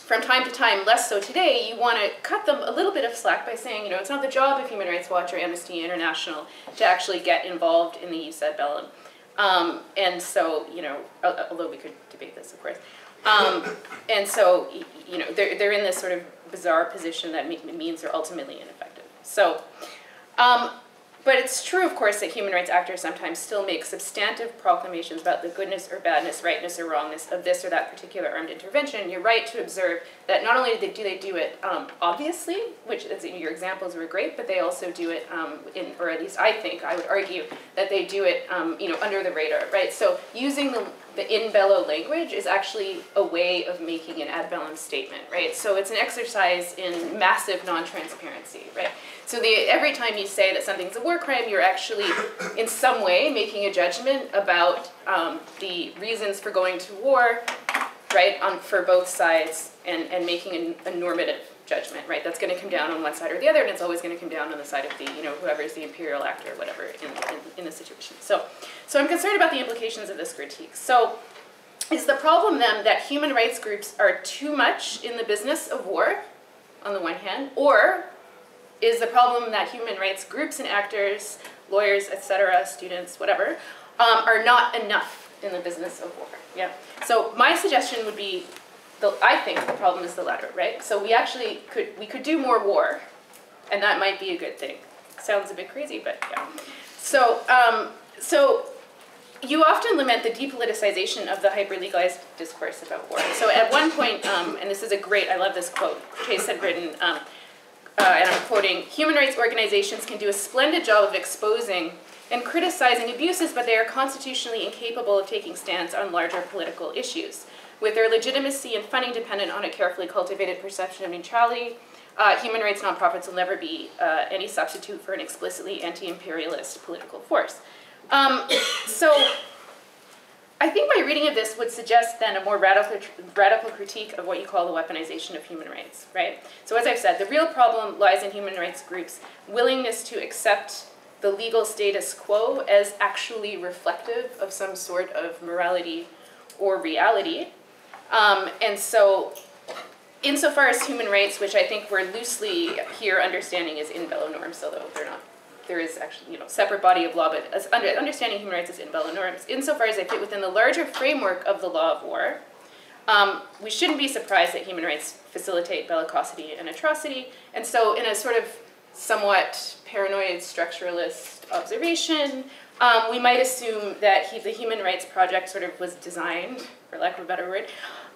from time to time, less so today, you want to cut them a little bit of slack by saying, you know, it's not the job of Human Rights Watch or Amnesty International to actually get involved in the use ad bellum. Um, and so, you know, although we could debate this, of course. Um, and so, you know, they're, they're in this sort of bizarre position that means they're ultimately ineffective. So, um, but it's true, of course, that human rights actors sometimes still make substantive proclamations about the goodness or badness, rightness or wrongness of this or that particular armed intervention. You're right to observe that not only do they do it um, obviously, which is, your examples were great, but they also do it, um, in, or at least I think, I would argue, that they do it um, you know, under the radar, right? So using the, the in bello language is actually a way of making an ad bellum statement, right? So it's an exercise in massive non-transparency, right? So the, every time you say that something's a war crime, you're actually in some way making a judgment about um, the reasons for going to war, right, on, for both sides, and, and making a, a normative judgment, right? That's going to come down on one side or the other, and it's always going to come down on the side of the, you know, whoever is the imperial actor or whatever in, in, in the situation. So, so I'm concerned about the implications of this critique. So is the problem then that human rights groups are too much in the business of war, on the one hand, or is the problem that human rights groups and actors, lawyers, et cetera, students, whatever, um, are not enough in the business of war? Yeah. So my suggestion would be, the, I think the problem is the latter, right? So we actually could, we could do more war, and that might be a good thing. Sounds a bit crazy, but yeah. So, um, so you often lament the depoliticization of the hyper-legalized discourse about war. So at one point, um, and this is a great, I love this quote, Chase had written, um, Uh, and I'm quoting, "Human rights organizations can do a splendid job of exposing and criticizing abuses, but they are constitutionally incapable of taking stands on larger political issues. With their legitimacy and funding dependent on a carefully cultivated perception of neutrality, uh, human rights nonprofits will never be uh, any substitute for an explicitly anti-imperialist political force." Um, so I think my reading of this would suggest then a more radical, radical critique of what you call the weaponization of human rights, right? So as I've said, the real problem lies in human rights groups' willingness to accept the legal status quo as actually reflective of some sort of morality or reality. Um, and so insofar as human rights, which I think we're loosely here understanding as in bello norms, although they're not. There is actually, you know, separate body of law, but as under, understanding human rights as in bello norms, insofar as they fit within the larger framework of the law of war, um, we shouldn't be surprised that human rights facilitate bellicosity and atrocity. And so in a sort of somewhat paranoid structuralist observation, um, we might assume that he, the human rights project sort of was designed, for lack of a better word,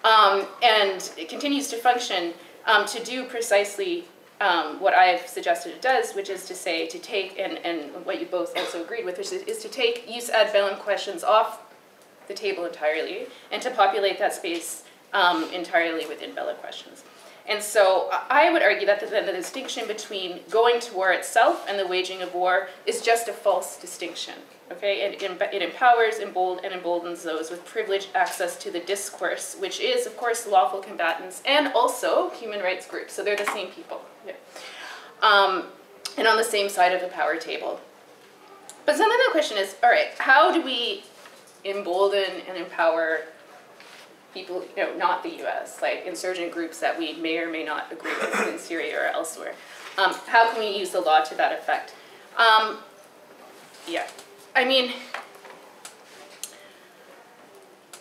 um, and it continues to function um, to do precisely Um, what I've suggested it does, which is to say, to take, and, and what you both also agreed with, which is, is to take use ad bellum questions off the table entirely, and to populate that space um, entirely with in bello questions. And so I would argue that the, the distinction between going to war itself and the waging of war is just a false distinction. Okay? It, it empowers, embold, and emboldens those with privileged access to the discourse, which is, of course, lawful combatants and also human rights groups. So they're the same people. Yeah. Um, and on the same side of the power table. But then the question is, all right, how do we embolden and empower people, you know, not the U S, like insurgent groups that we may or may not agree with in Syria or elsewhere. Um, how can we use the law to that effect? Um, yeah, I mean,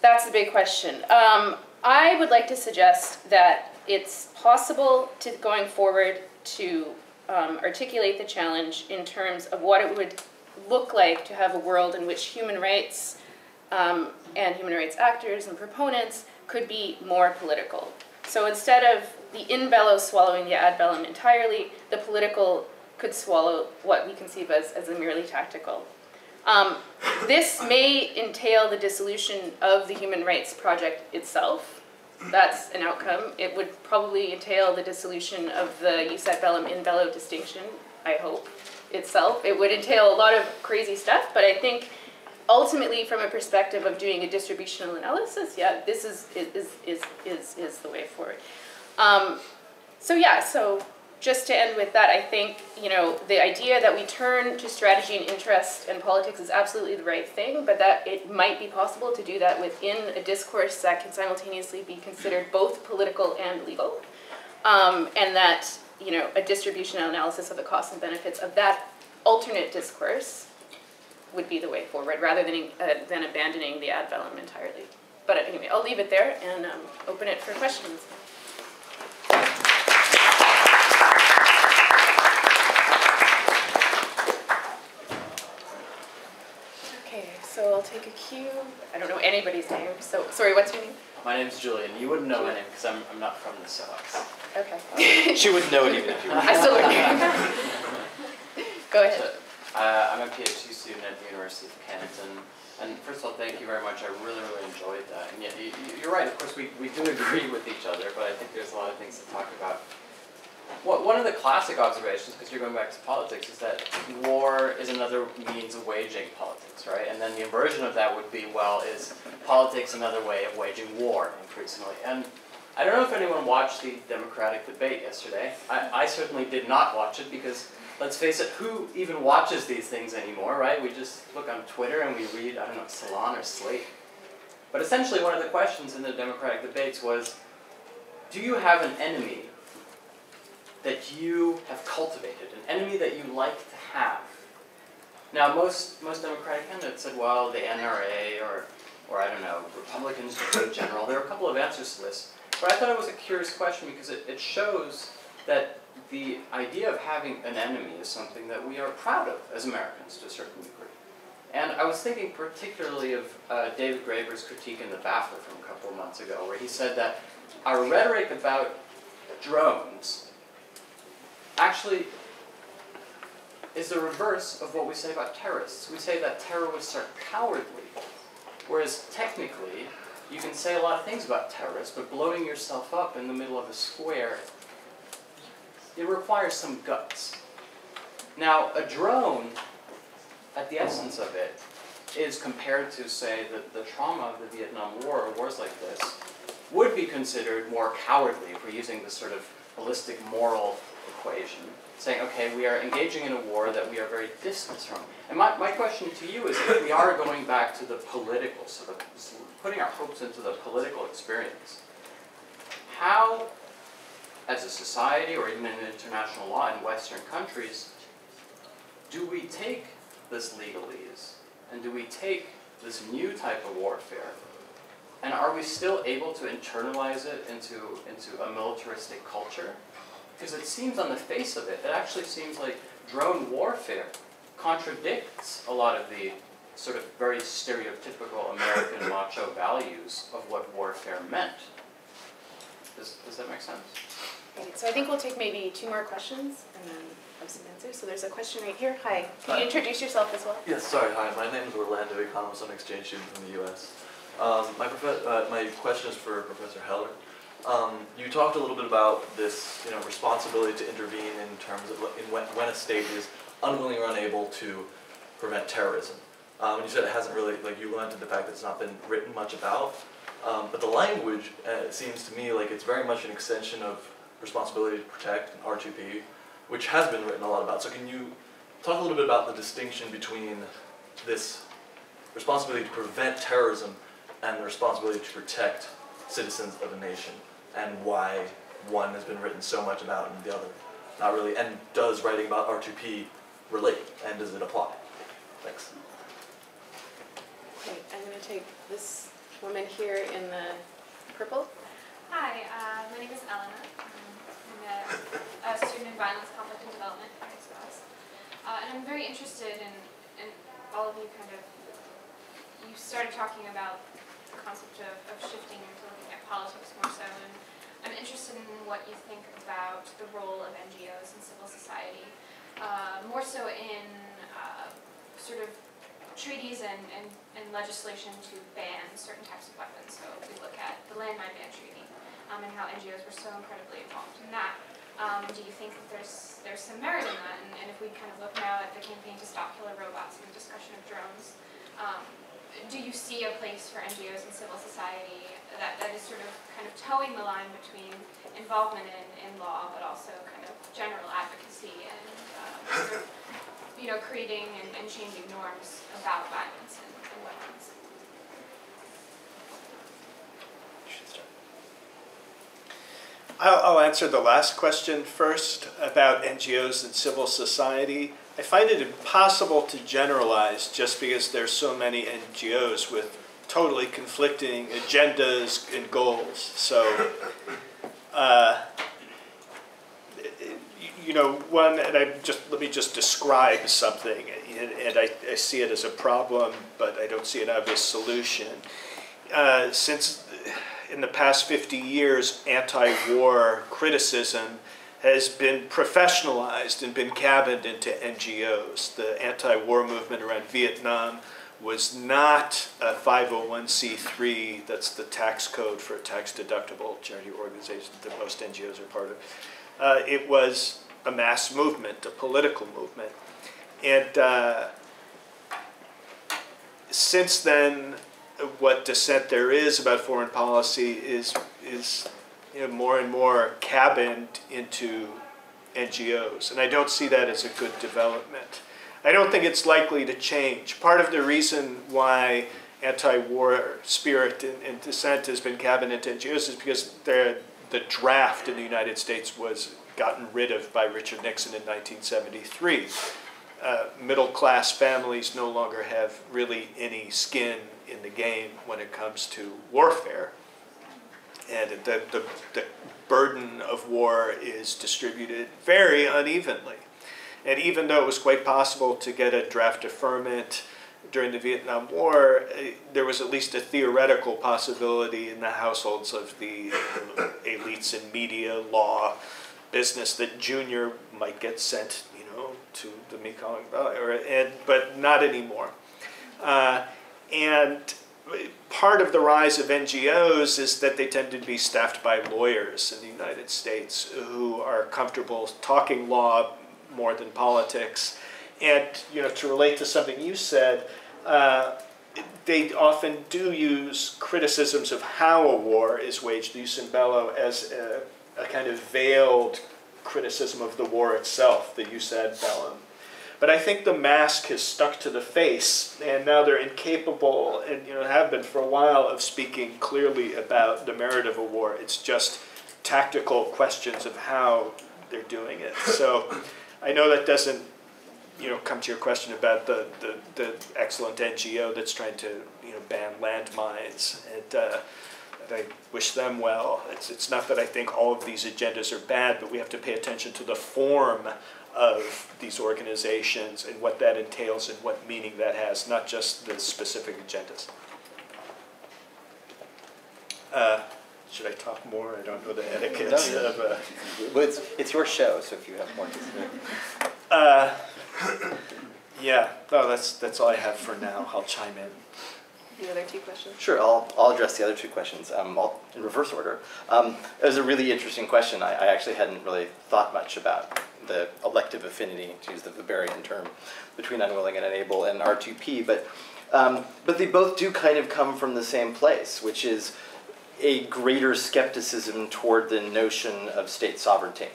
that's the big question. Um, I would like to suggest that it's possible to going forward to um, articulate the challenge in terms of what it would look like to have a world in which human rights um, and human rights actors and proponents could be more political. So instead of the in bello swallowing the ad bellum entirely, the political could swallow what we conceive as, as a merely tactical. Um, this may entail the dissolution of the human rights project itself. That's an outcome. It would probably entail the dissolution of the jus ad bellum in bello distinction, I hope, itself. It would entail a lot of crazy stuff, but I think ultimately from a perspective of doing a distributional analysis, yeah, this is, is, is, is, is the way forward. Um, so yeah, so just to end with that, I think, you know, the idea that we turn to strategy and interest and politics is absolutely the right thing, but that it might be possible to do that within a discourse that can simultaneously be considered both political and legal, um, and that, you know, a distributional analysis of the costs and benefits of that alternate discourse would be the way forward, rather than, uh, than abandoning the ad bellum entirely. But anyway, I'll leave it there and um, open it for questions. So I'll take a cue. I don't know anybody's name. So sorry, what's your name? My name's Julian. You wouldn't know Julian. My name because I'm I'm not from the Sox. Okay. Um, she wouldn't know it even if you were. I still don't know. Go ahead. So, uh, I'm a PhD student at the University of Kent, and and first of all, thank you very much. I really really enjoyed that. And yeah, you, you're right. Of course, we we do agree with each other, but I think there's a lot of things to talk about. Well, one of the classic observations, because you're going back to politics, is that war is another means of waging politics, right? And then the inversion of that would be, well, is politics another way of waging war, increasingly? And I don't know if anyone watched the Democratic debate yesterday. I, I certainly did not watch it because, let's face it, who even watches these things anymore, right? We just look on Twitter and we read, I don't know, Salon or Slate. But essentially one of the questions in the Democratic debates was, do you have an enemy that you have cultivated, an enemy that you like to have? Now, most most Democratic candidates said, well, the N R A, or, or I don't know, Republicans in general. There were a couple of answers to this. But I thought it was a curious question because it, it shows that the idea of having an enemy is something that we are proud of as Americans to a certain degree. And I was thinking particularly of uh, David Graeber's critique in The Baffler from a couple of months ago, where he said that our rhetoric about drones actually is the reverse of what we say about terrorists. We say that terrorists are cowardly, whereas technically you can say a lot of things about terrorists, but blowing yourself up in the middle of a square, it requires some guts. Now, a drone, at the essence of it, is compared to, say, the, the trauma of the Vietnam War or wars like this, would be considered more cowardly if we're using this sort of ballistic moral equation, saying, okay, we are engaging in a war that we are very distant from. And my, my question to you is, if we are going back to the political, sort of putting our hopes into the political experience, how, as a society or even in international law in Western countries, do we take this legalese and do we take this new type of warfare? And are we still able to internalize it into, into a militaristic culture? Because it seems on the face of it, it actually seems like drone warfare contradicts a lot of the sort of very stereotypical American macho values of what warfare meant. Does, does that make sense? Right, so I think we'll take maybe two more questions and then have some answers. So there's a question right here. Hi, can hi. you introduce yourself as well? Yes, sorry, hi, my name is Orlando Economist. I'm an exchange student from the U S. Um, my, uh, my question is for Professor Heller. Um, you talked a little bit about this, you know, responsibility to intervene in terms of in when, when a state is unwilling or unable to prevent terrorism. Um, and you said it hasn't really, like, you lamented the fact that it's not been written much about. Um, but the language, uh, it seems to me, like it's very much an extension of responsibility to protect, and R two P, which has been written a lot about. So can you talk a little bit about the distinction between this responsibility to prevent terrorism and the responsibility to protect citizens of a nation, and why one has been written so much about and the other not really, and does writing about R two P relate, and does it apply? Thanks. Great. I'm going to take this woman here in the purple. Hi, uh, my name is Eleanor. I'm a, a student in violence, conflict, and development at S O S. Uh, and I'm very interested in, in all of you kind of, you started talking about the concept of, of shifting into looking at politics more so, and I'm interested in what you think about the role of N G Os in civil society, uh, more so in uh, sort of treaties and, and, and legislation to ban certain types of weapons. So if we look at the landmine ban treaty um, and how N G Os were so incredibly involved in that, um, do you think that there's, there's some merit in that? And, and if we kind of look now at the campaign to stop killer robots and the discussion of drones, um, do you see a place for N G Os in civil society that, that is sort of kind of towing the line between involvement in, in law, but also kind of general advocacy and um, sort of, you know, creating and, and changing norms about violence and, and weapons? You should start. I'll, I'll answer the last question first about N G Os and civil society. I find it impossible to generalize just because there's so many N G Os with totally conflicting agendas and goals. So, uh, you know, one, and I just let me just describe something, and I, I see it as a problem, but I don't see an obvious solution. Uh, since in the past fifty years, anti-war criticism has been professionalized and been cabined into N G Os. The anti-war movement around Vietnam was not a five oh one c three, that's the tax code for a tax-deductible charity organization that most N G Os are part of. Uh, it was a mass movement, a political movement. And uh, since then, what dissent there is about foreign policy is, is you know, more and more cabined into N G Os, and I don't see that as a good development. I don't think it's likely to change. Part of the reason why anti-war spirit and, and dissent has been cabined into N G Os is because the draft in the United States was gotten rid of by Richard Nixon in nineteen seventy-three. Uh, middle-class families no longer have really any skin in the game when it comes to warfare. And the, the, the burden of war is distributed very unevenly. And even though it was quite possible to get a draft deferment during the Vietnam War, there was at least a theoretical possibility in the households of the elites in media, law, business, that Junior might get sent, you know, to the Mekong Valley, but not anymore. Uh, and part of the rise of N G Os is that they tend to be staffed by lawyers in the United States who are comfortable talking law more than politics. And, you know, to relate to something you said, uh, they often do use criticisms of how a war is waged, use in bello, as a, a kind of veiled criticism of the war itself, the jus ad bellum. But I think the mask has stuck to the face, and now they're incapable, and you know have been for a while, of speaking clearly about the merit of a war. It's just tactical questions of how they're doing it. So I know that doesn't you know come to your question about the the, the excellent N G O that's trying to you know ban landmines, and uh, I wish them well. It's it's not that I think all of these agendas are bad, but we have to pay attention to the form of these organizations and what that entails and what meaning that has, not just the specific agendas. Uh, should I talk more? I don't know the etiquette. No, no. Of, uh, well, it's, it's your show, so if you have more to say. Uh, yeah, no, that's, that's all I have for now. I'll chime in. The other two questions? Sure, I'll, I'll address the other two questions um, all in reverse order. Um, it was a really interesting question. I, I actually hadn't really thought much about the elective affinity, to use the Weberian term, between unwilling and unable and R two P, but, um, but they both do kind of come from the same place, which is a greater skepticism toward the notion of state sovereignty,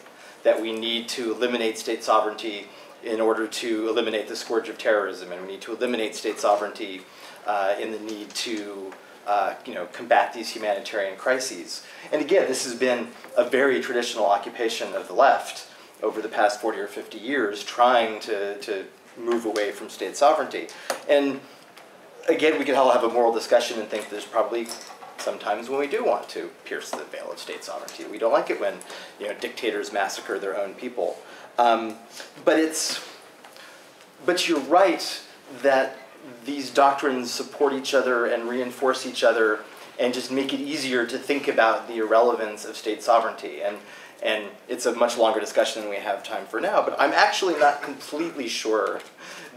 that we need to eliminate state sovereignty in order to eliminate the scourge of terrorism, and we need to eliminate state sovereignty Uh, in the need to uh, you know, combat these humanitarian crises. And again, this has been a very traditional occupation of the left over the past forty or fifty years, trying to, to move away from state sovereignty. And again, we can all have a moral discussion and think there's probably sometimes when we do want to pierce the veil of state sovereignty. We don't like it when, you know, dictators massacre their own people. Um, but it's, but you're right that these doctrines support each other and reinforce each other and just make it easier to think about the irrelevance of state sovereignty. And, and it's a much longer discussion than we have time for now, but I'm actually not completely sure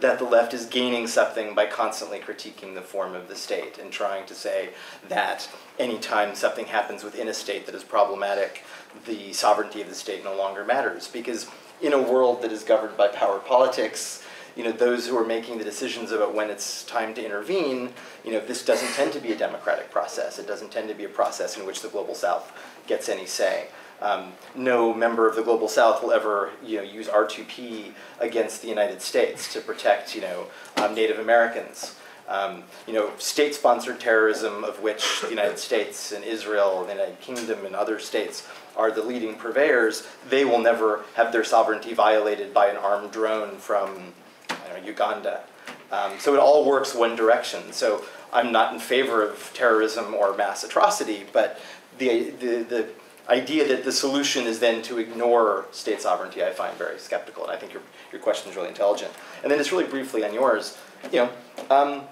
that the left is gaining something by constantly critiquing the form of the state and trying to say that anytime something happens within a state that is problematic, the sovereignty of the state no longer matters. Because in a world that is governed by power politics, you know, those who are making the decisions about when it's time to intervene, you know, this doesn't tend to be a democratic process. It doesn't tend to be a process in which the Global South gets any say. Um, no member of the Global South will ever, you know, use R two P against the United States to protect, you know, um, Native Americans. Um, you know, state-sponsored terrorism, of which the United States and Israel and the United Kingdom and other states are the leading purveyors, they will never have their sovereignty violated by an armed drone from, I don't know, Uganda. Um, so it all works one direction. So I'm not in favor of terrorism or mass atrocity, but the the the idea that the solution is then to ignore state sovereignty, I find very skeptical, and I think your, your question is really intelligent. And then just really briefly on yours, you know, um,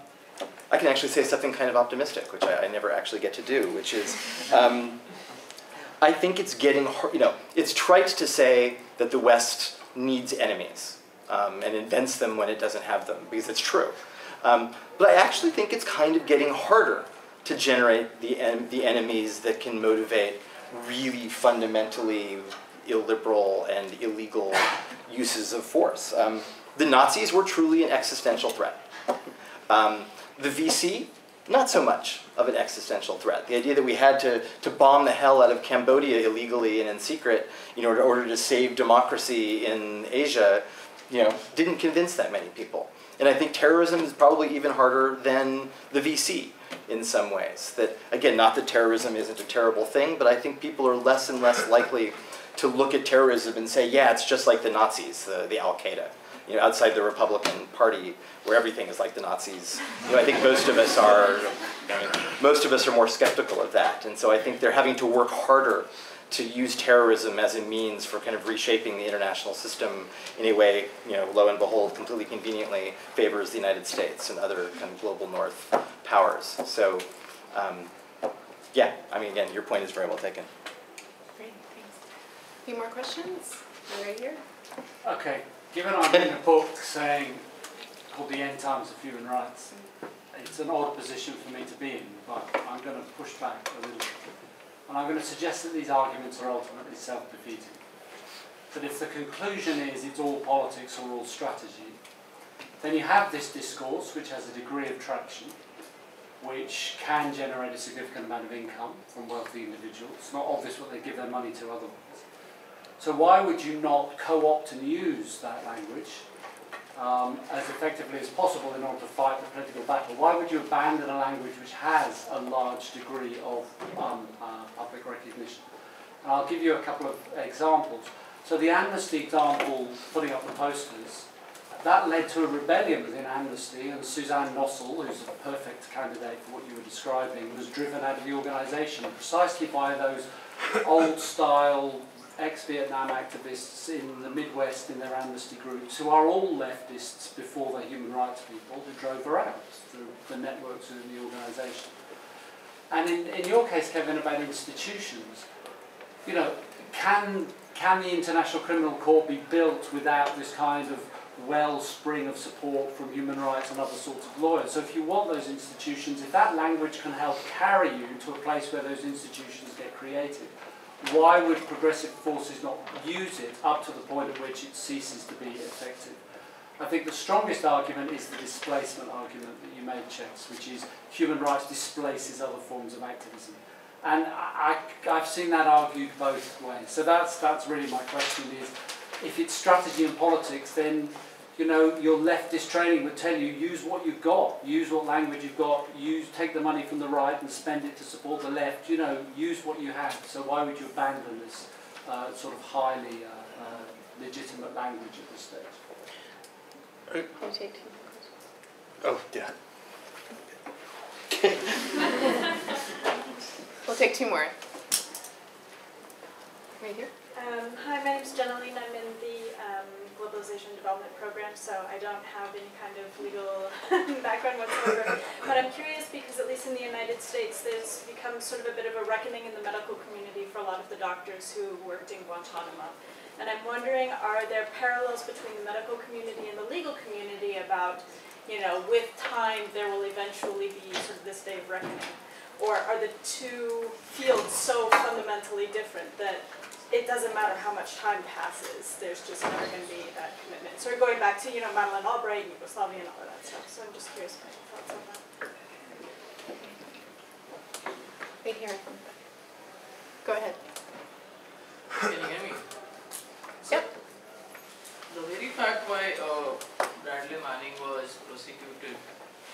I can actually say something kind of optimistic, which I, I never actually get to do, which is, um, I think it's getting, you know, it's trite to say that the West needs enemies um, and invents them when it doesn't have them, because it's true. Um, but I actually think it's kind of getting harder to generate the, en the enemies that can motivate really fundamentally illiberal and illegal uses of force. Um, the Nazis were truly an existential threat. Um, the V C, not so much of an existential threat. The idea that we had to, to bomb the hell out of Cambodia illegally and in secret, you know, in order to save democracy in Asia, you know, didn't convince that many people. And I think terrorism is probably even harder than the V C in some ways. That, again, not that terrorism isn't a terrible thing, but I think people are less and less likely to look at terrorism and say, yeah, it's just like the Nazis, the, the Al-Qaeda. You know, outside the Republican Party, where everything is like the Nazis, you know, I think most of us are, I mean, most of us are more skeptical of that. And so I think they're having to work harder to use terrorism as a means for kind of reshaping the international system in a way, you know, lo and behold, completely conveniently favors the United States and other kind of global north powers. So, um, yeah, I mean, again, your point is very well taken. Great, thanks. A few more questions? One right here. Okay, given I'm in a book saying, called The End Times of Human Rights, it's an odd position for me to be in, but I'm going to push back a little bit. And I'm going to suggest that these arguments are ultimately self-defeating. That if the conclusion is it's all politics or all strategy, then you have this discourse which has a degree of traction, which can generate a significant amount of income from wealthy individuals. It's not obvious what they give their money to otherwise. So why would you not co-opt and use that language um, as effectively as possible in order to fight the political battle? Why would you abandon a language which has a large degree of um, uh, public recognition? And I'll give you a couple of examples. So the Amnesty example, putting up the posters, that led to a rebellion within Amnesty, and Suzanne Nossel, who's a perfect candidate for what you were describing, was driven out of the organisation precisely by those old-style ex-Vietnam activists in the Midwest in their Amnesty groups, who are all leftists before they're human rights people, who drove her out through the networks within the organisation. And in, in your case, Kevin, about institutions, you know, can, can the International Criminal Court be built without this kind of wellspring of support from human rights and other sorts of lawyers? So if you want those institutions, if that language can help carry you to a place where those institutions get created, why would progressive forces not use it up to the point at which it ceases to be effective? I think the strongest argument is the displacement argument that you made, Chess, which is human rights displaces other forms of activism. And I, I've seen that argued both ways. So that's, that's really my question is, if it's strategy and politics, then you know, your leftist training would tell you, use what you've got, use what language you've got, use, take the money from the right and spend it to support the left, you know, use what you have. So why would you abandon this uh, sort of highly uh, uh, legitimate language at this stage? Uh, oh, yeah. We'll take two more. Right here. Um, hi, my name's Jenalyn. I'm in the um, Globalization Development Program, so I don't have any kind of legal background whatsoever. But I'm curious because, at least in the United States, there's become sort of a bit of a reckoning in the medical community for a lot of the doctors who worked in Guantanamo. And I'm wondering, are there parallels between the medical community and the legal community about, you know, with time there will eventually be sort of this day of reckoning? Or are the two fields so fundamentally different that it doesn't matter how much time passes, there's just never going to be that commitment? So we're going back to, you know, Madeleine Albright and Yugoslavia and all of that stuff. So I'm just curious about your thoughts on that. Right here. Go ahead. Can you hear me? Yep. The very fact why uh, Bradley Manning was prosecuted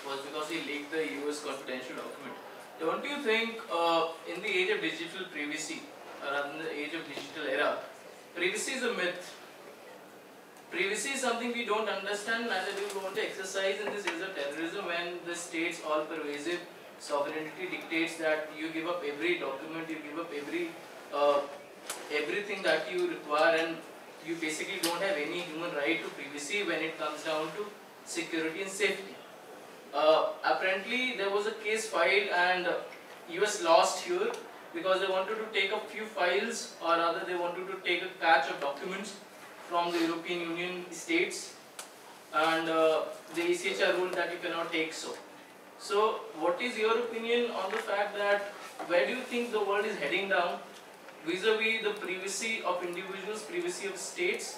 was because he leaked the U S confidential document. Don't you think uh, in the age of digital privacy, or in the age of digital era, privacy is a myth? Privacy is something we don't understand, neither do we want to exercise in this age of terrorism when the state's all-pervasive sovereignty dictates that you give up every document, you give up every uh, everything that you require, and you basically don't have any human right to privacy when it comes down to security and safety. Uh, apparently there was a case filed and U S lost here because they wanted to take a few files, or rather they wanted to take a batch of documents from the European Union states, and uh, the E C H R ruled that you cannot take so. So what is your opinion on the fact that where do you think the world is heading down vis-a-vis the privacy of individuals, privacy of states,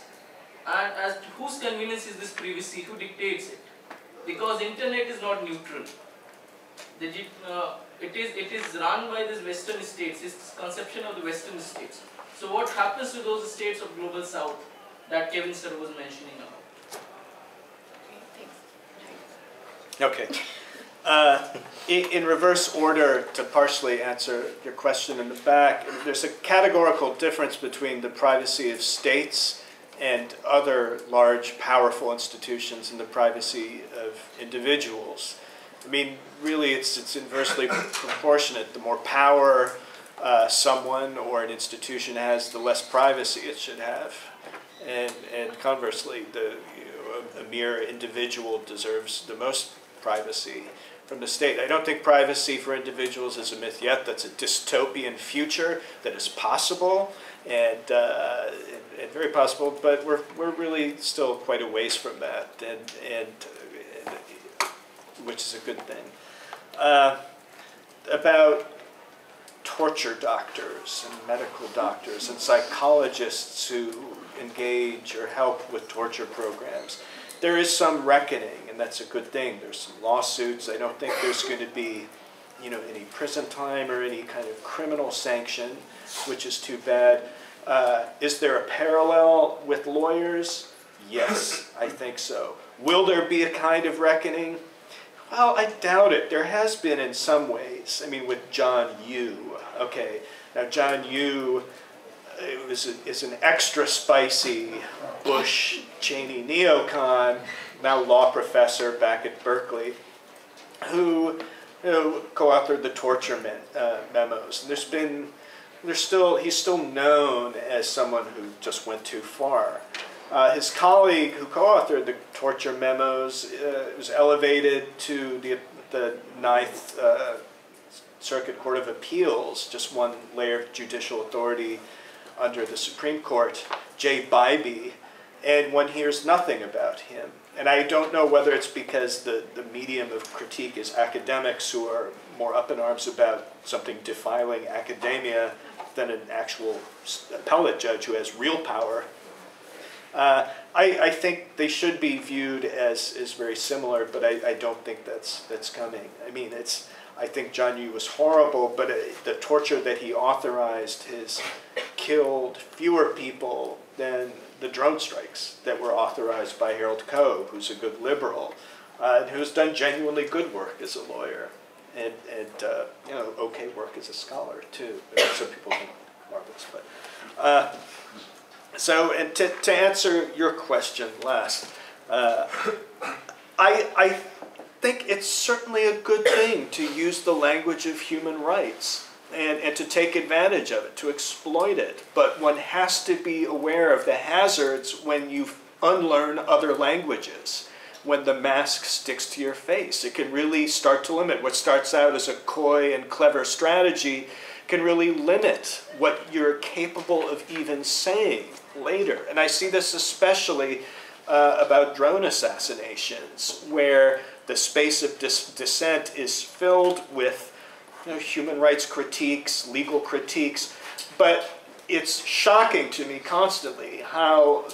and as to whose convenience is this privacy, who dictates it? Because internet is not neutral. The, uh, it, is, it is run by the Western states, its conception of the Western states. So what happens to those states of global South that Kevin Sir was mentioning about? Okay. Uh, in, in reverse order, to partially answer your question in the back, there's a categorical difference between the privacy of states and other large, powerful institutions and the privacy of individuals. I mean, really, it's, it's inversely proportionate. The more power uh, someone or an institution has, the less privacy it should have. And, and conversely, the, you know, a, a mere individual deserves the most privacy from the state. I don't think privacy for individuals is a myth yet. That's a dystopian future that is possible and, uh, and, and very possible, but we're, we're really still quite a ways from that, and, and, and which is a good thing. Uh, about torture doctors and medical doctors and psychologists who engage or help with torture programs. There is some reckoning, and that's a good thing. There's some lawsuits. I don't think there's going to be, you know, any prison time or any kind of criminal sanction, which is too bad. Uh, is there a parallel with lawyers? Yes, I think so. Will there be a kind of reckoning? Well, I doubt it. There has been in some ways. I mean, with John Yoo. Okay, now John Yoo is, a, is an extra spicy Bush Cheney neocon, now law professor back at Berkeley, who, you know, co-authored the torture men, uh, memos. And there's been, there's still, he's still known as someone who just went too far. Uh, his colleague who co-authored the torture memos uh, was elevated to the, the Ninth uh, Circuit Court of Appeals, just one layer of judicial authority under the Supreme Court, Jay Bybee, and one hears nothing about him. And I don't know whether it's because the, the medium of critique is academics who are more up in arms about something defiling academia than an actual appellate judge who has real power. Uh, I, I think they should be viewed as, as very similar, but I, I don't think that's, that's coming. I mean, it's, I think John Yoo was horrible, but it, the torture that he authorized has killed fewer people than the drone strikes that were authorized by Harold Coe, who's a good liberal, uh, and who's done genuinely good work as a lawyer, and, and uh, you know, okay work as a scholar, too. Some people think marvelous, but... Uh, so, and to, to answer your question last, uh, I, I think it's certainly a good thing to use the language of human rights and, and to take advantage of it, to exploit it. But one has to be aware of the hazards when you unlearn other languages, when the mask sticks to your face. It can really start to limit. What starts out as a coy and clever strategy can really limit what you're capable of even saying later. And I see this especially uh, about drone assassinations, where the space of dis dissent is filled with you know, human rights critiques, legal critiques. But it's shocking to me constantly how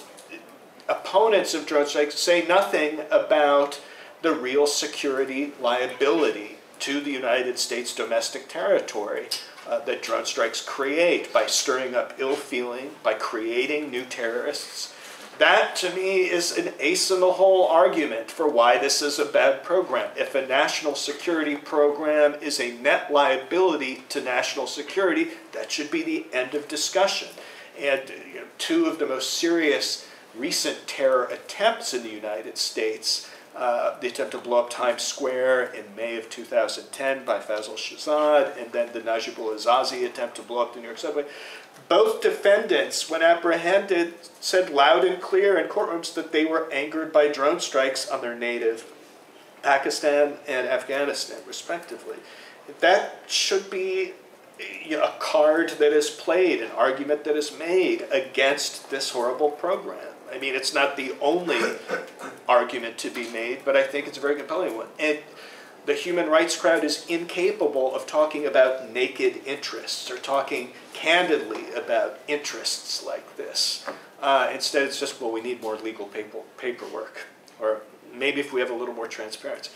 opponents of drone strikes say nothing about the real security liability to the United States domestic territory Uh, that drone strikes create by stirring up ill feeling, by creating new terrorists. That, to me, is an ace in the hole argument for why this is a bad program. If a national security program is a net liability to national security, that should be the end of discussion. And you know, two of the most serious recent terror attempts in the United States, Uh, the attempt to blow up Times Square in May of two thousand ten by Fazil Shahzad, and then the Najibullah Azazi attempt to blow up the New York subway. Both defendants, when apprehended, said loud and clear in courtrooms that they were angered by drone strikes on their native Pakistan and Afghanistan, respectively. That should be you know, a card that is played, an argument that is made against this horrible program. I mean, it's not the only argument to be made, but I think it's a very compelling one. And the human rights crowd is incapable of talking about naked interests or talking candidly about interests like this. Uh, instead, it's just, well, we need more legal paper, paperwork, or maybe if we have a little more transparency.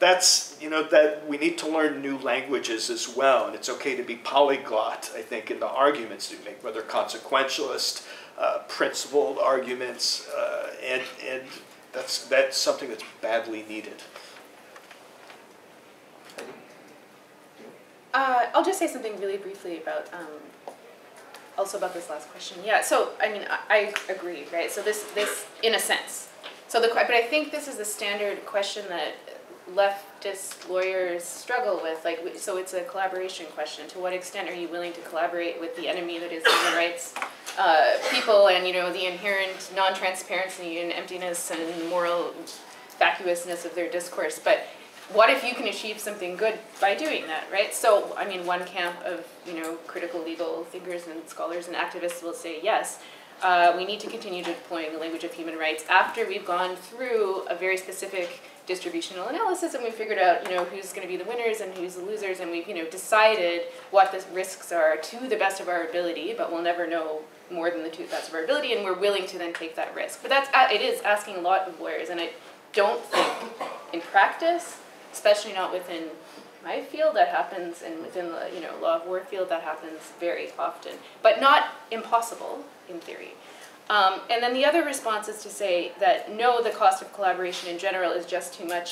That's, you know, that we need to learn new languages as well, and it's okay to be polyglot, I think, in the arguments that you make, whether consequentialist, uh, principled arguments, uh, and, and that's, that's something that's badly needed. Uh, I'll just say something really briefly about, um, also about this last question. Yeah, so, I mean, I, I agree, right? So this, this, in a sense. So the, but I think this is the standard question that leftist lawyers struggle with, like, so it's a collaboration question. To what extent are you willing to collaborate with the enemy that is human rights uh, people, and you know the inherent non-transparency and emptiness and moral vacuousness of their discourse? But what if you can achieve something good by doing that, right? So I mean, one camp of you know critical legal thinkers and scholars and activists will say yes. Uh, we need to continue deploying the language of human rights after we've gone through a very specific distributional analysis and we figured out, you know, who's going to be the winners and who's the losers, and we've, you know, decided what the risks are to the best of our ability, but we'll never know more than the two best of our ability, and we're willing to then take that risk. But that's, it is asking a lot of lawyers, and I don't think in practice, especially not within my field, that happens, and within the, you know, law of war field, that happens very often, but not impossible in theory. Um, and then the other response is to say that no, the cost of collaboration in general is just too much,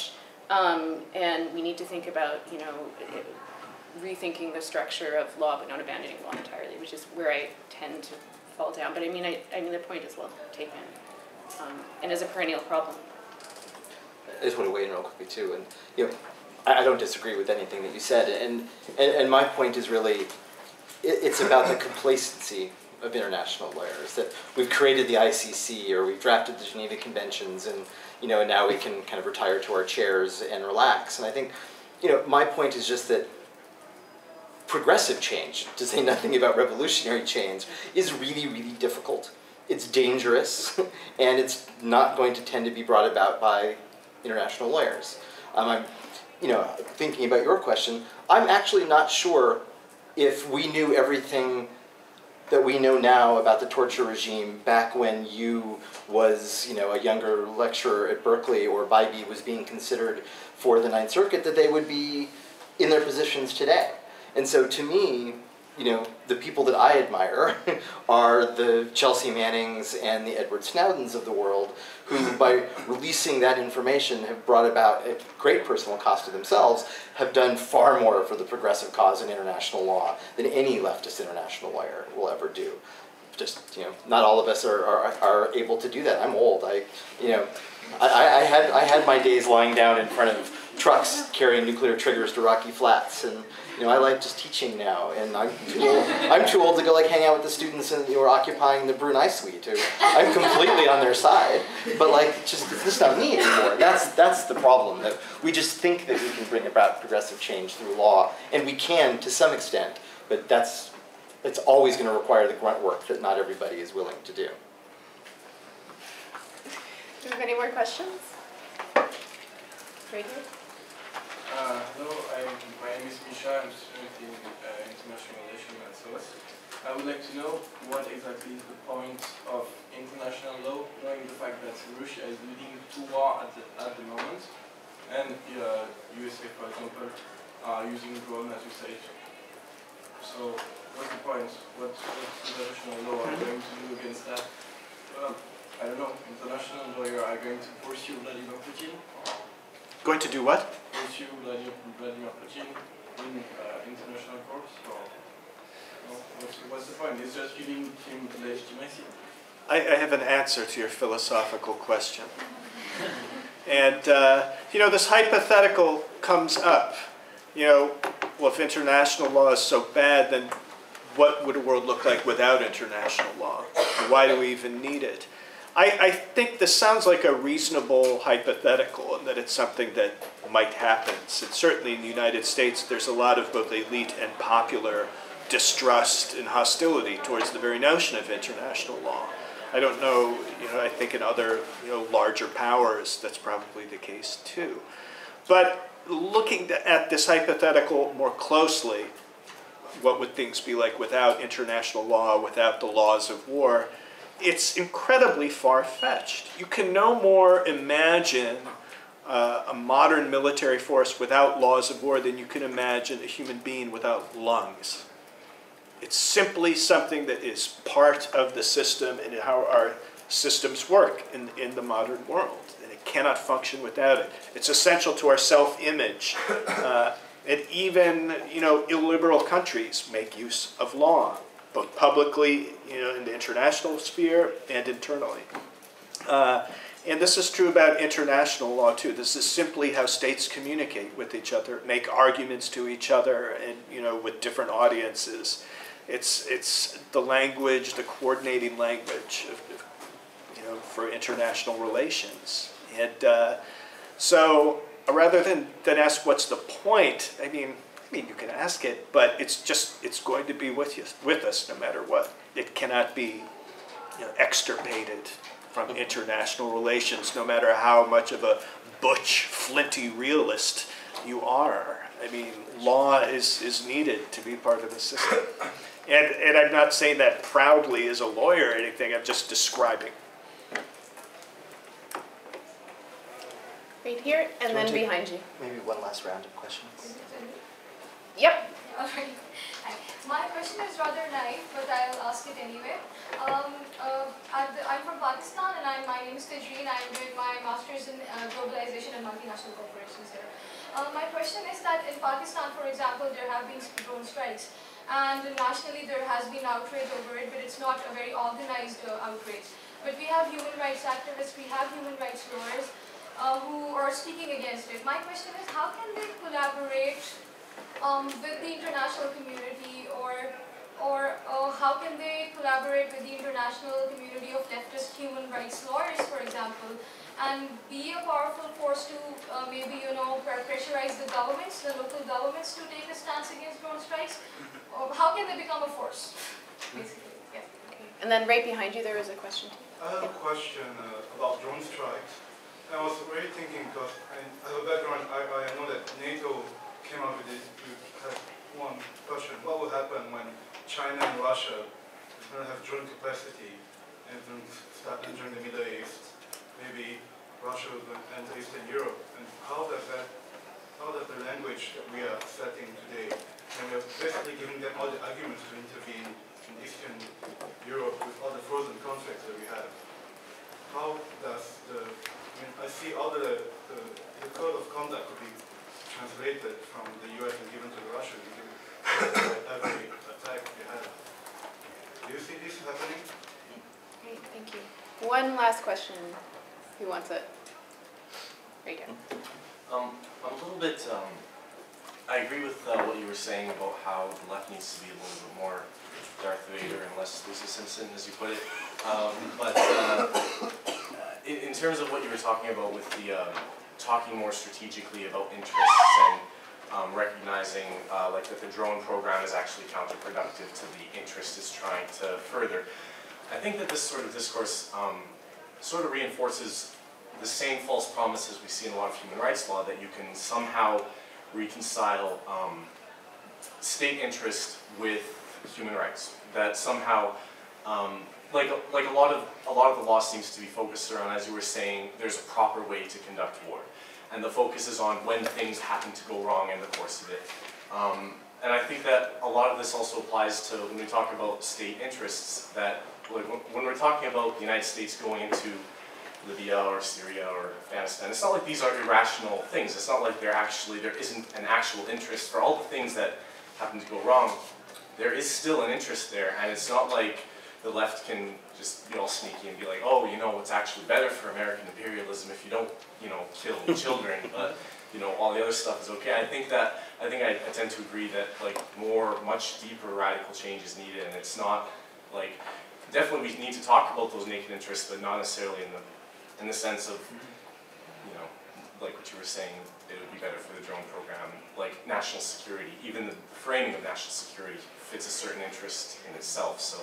um, and we need to think about, you know, rethinking the structure of law, but not abandoning law entirely, which is where I tend to fall down. But I mean, I, I mean, the point is well taken, um, and is a perennial problem. I just want to weigh in real quickly too, and you know, I, I don't disagree with anything that you said, and and, and my point is really, it, it's about the complacency of international lawyers, that we've created the I C C or we've drafted the Geneva Conventions, and you know now we can kind of retire to our chairs and relax. And I think, you know, my point is just that progressive change, to say nothing about revolutionary change, is really, really difficult. It's dangerous, and it's not going to tend to be brought about by international lawyers. Um, I'm, you know, thinking about your question, I'm actually not sure if we knew everything that we know now about the torture regime back when you was, you know, a younger lecturer at Berkeley, or Bybee was being considered for the Ninth Circuit, that they would be in their positions today. And so to me, you know, the people that I admire are the Chelsea Mannings and the Edward Snowdens of the world, who by releasing that information have brought about, at great personal cost to themselves, have done far more for the progressive cause in international law than any leftist international lawyer will ever do. Just, you know, not all of us are, are, are able to do that. I'm old. I, you know, I, I, had, I had my days lying down in front of trucks carrying nuclear triggers to Rocky Flats, and you know, I like just teaching now, and I'm too old, I'm too old to go like hang out with the students who are occupying the Brunei Suite. Who I'm completely on their side, but like, just it's just not me anymore. That's that's the problem, that we just think that we can bring about progressive change through law, and we can to some extent, but that's it's always going to require the grunt work that not everybody is willing to do. Do you have any more questions? Ready? Uh, hello, I'm, my name is Misha. I'm a student in uh, international relations and source. I would like to know what exactly is the point of international law, knowing the fact that Russia is leading to war at the, at the moment, and uh, U S A, for example, are using drone, as you said. So, what's the point? What international law are going to do against that? Well, I don't know. International lawyer are going to pursue Vladimir Putin? Going to do what? Pursue Vladimir Putin in uh, international courts? Or, or what's, what's the point? It's just giving him legitimacy. I, I have an answer to your philosophical question. And, uh, you know, this hypothetical comes up. You know, well, if international law is so bad, then what would a world look like without international law? Why do we even need it? I, I think this sounds like a reasonable hypothetical, and that it's something that might happen. Since certainly in the United States, there's a lot of both elite and popular distrust and hostility towards the very notion of international law. I don't know, you know, I think in other, you know, larger powers, that's probably the case too. But looking at this hypothetical more closely, what would things be like without international law, without the laws of war? It's incredibly far-fetched. You can no more imagine uh, a modern military force without laws of war than you can imagine a human being without lungs. It's simply something that is part of the system and how our systems work in, in the modern world. And it cannot function without it. It's essential to our self-image. Uh, and even, you know, illiberal countries make use of law, both publicly, you know, in the international sphere and internally. Uh, and this is true about international law, too. This is simply how states communicate with each other, make arguments to each other, and, you know, with different audiences. It's, it's the language, the coordinating language, of, you know, for international relations. And uh, so rather than, than ask what's the point, I mean, I mean, you can ask it, but it's just, it's going to be with you, with us no matter what. It cannot be, you know, extirpated from international relations, no matter how much of a butch, flinty realist you are. I mean, law is, is needed to be part of the system. And, and I'm not saying that proudly as a lawyer or anything, I'm just describing. Right here, and then behind you. Maybe one last round of questions. Yep. Alright. My question is rather naive, but I'll ask it anyway. Um, uh, I'm from Pakistan, and I'm, my name is Tajreen. I'm doing my master's in uh, globalization and multinational corporations here. Uh, my question is that in Pakistan, for example, there have been drone strikes, and nationally there has been outrage over it, but it's not a very organized uh, outrage. But we have human rights activists, we have human rights lawyers uh, who are speaking against it. My question is, how can they collaborate Um, with the international community, or, or uh, how can they collaborate with the international community of leftist human rights lawyers, for example, and be a powerful force to uh, maybe, you know, pressurize the governments, the local governments, to take a stance against drone strikes? Or how can they become a force, basically? Yeah. Okay. And then right behind you, there is a question. I have yeah. a question uh, about drone strikes. I was really thinking, because I have a background, I, I know that NATO came up with this. You have one question: what will happen when China and Russia don't have drone capacity and don't start entering the Middle East? Maybe Russia will enter Eastern Europe. And how does that, how does the language that we are setting today, and we have basically giving them all the arguments to intervene in Eastern Europe with all the frozen conflicts that we have. How does the, I mean, I see all the, the, the code of conduct could be translated from the U S and given to Russia, given every attack we have. Do you see this happening? Great, thank you. One last question. Who wants it? There you go. Um, I'm a little bit, um, I agree with uh, what you were saying about how the left needs to be a little bit more Darth Vader and less Lucy Simpson, as you put it. Um, but uh, in, in terms of what you were talking about with the uh, talking more strategically about interests and um, recognizing uh, like that the drone program is actually counterproductive to the interest it's trying to further, I think that this sort of discourse um, sort of reinforces the same false promises we see in a lot of human rights law, that you can somehow reconcile um, state interest with human rights. That somehow, um, like like a lot of a lot of the law seems to be focused around, as you were saying, there's a proper way to conduct war, and the focus is on when things happen to go wrong in the course of it. Um, and I think that a lot of this also applies to when we talk about state interests. That like when we're talking about the United States going into Libya or Syria or Afghanistan, it's not like these are irrational things. It's not like there actually there isn't an actual interest for all the things that happen to go wrong. There is still an interest there, and it's not like the left can just be all sneaky and be like, oh, you know, it's actually better for American imperialism if you don't, you know, kill children, but you know, all the other stuff is okay. I think that I think I, I tend to agree that like more, much deeper radical change is needed, and it's not like definitely we need to talk about those naked interests, but not necessarily in the in the sense of, you know, like what you were saying, it would be better for the drone program, like national security. Even the framing of national security fits a certain interest in itself, so.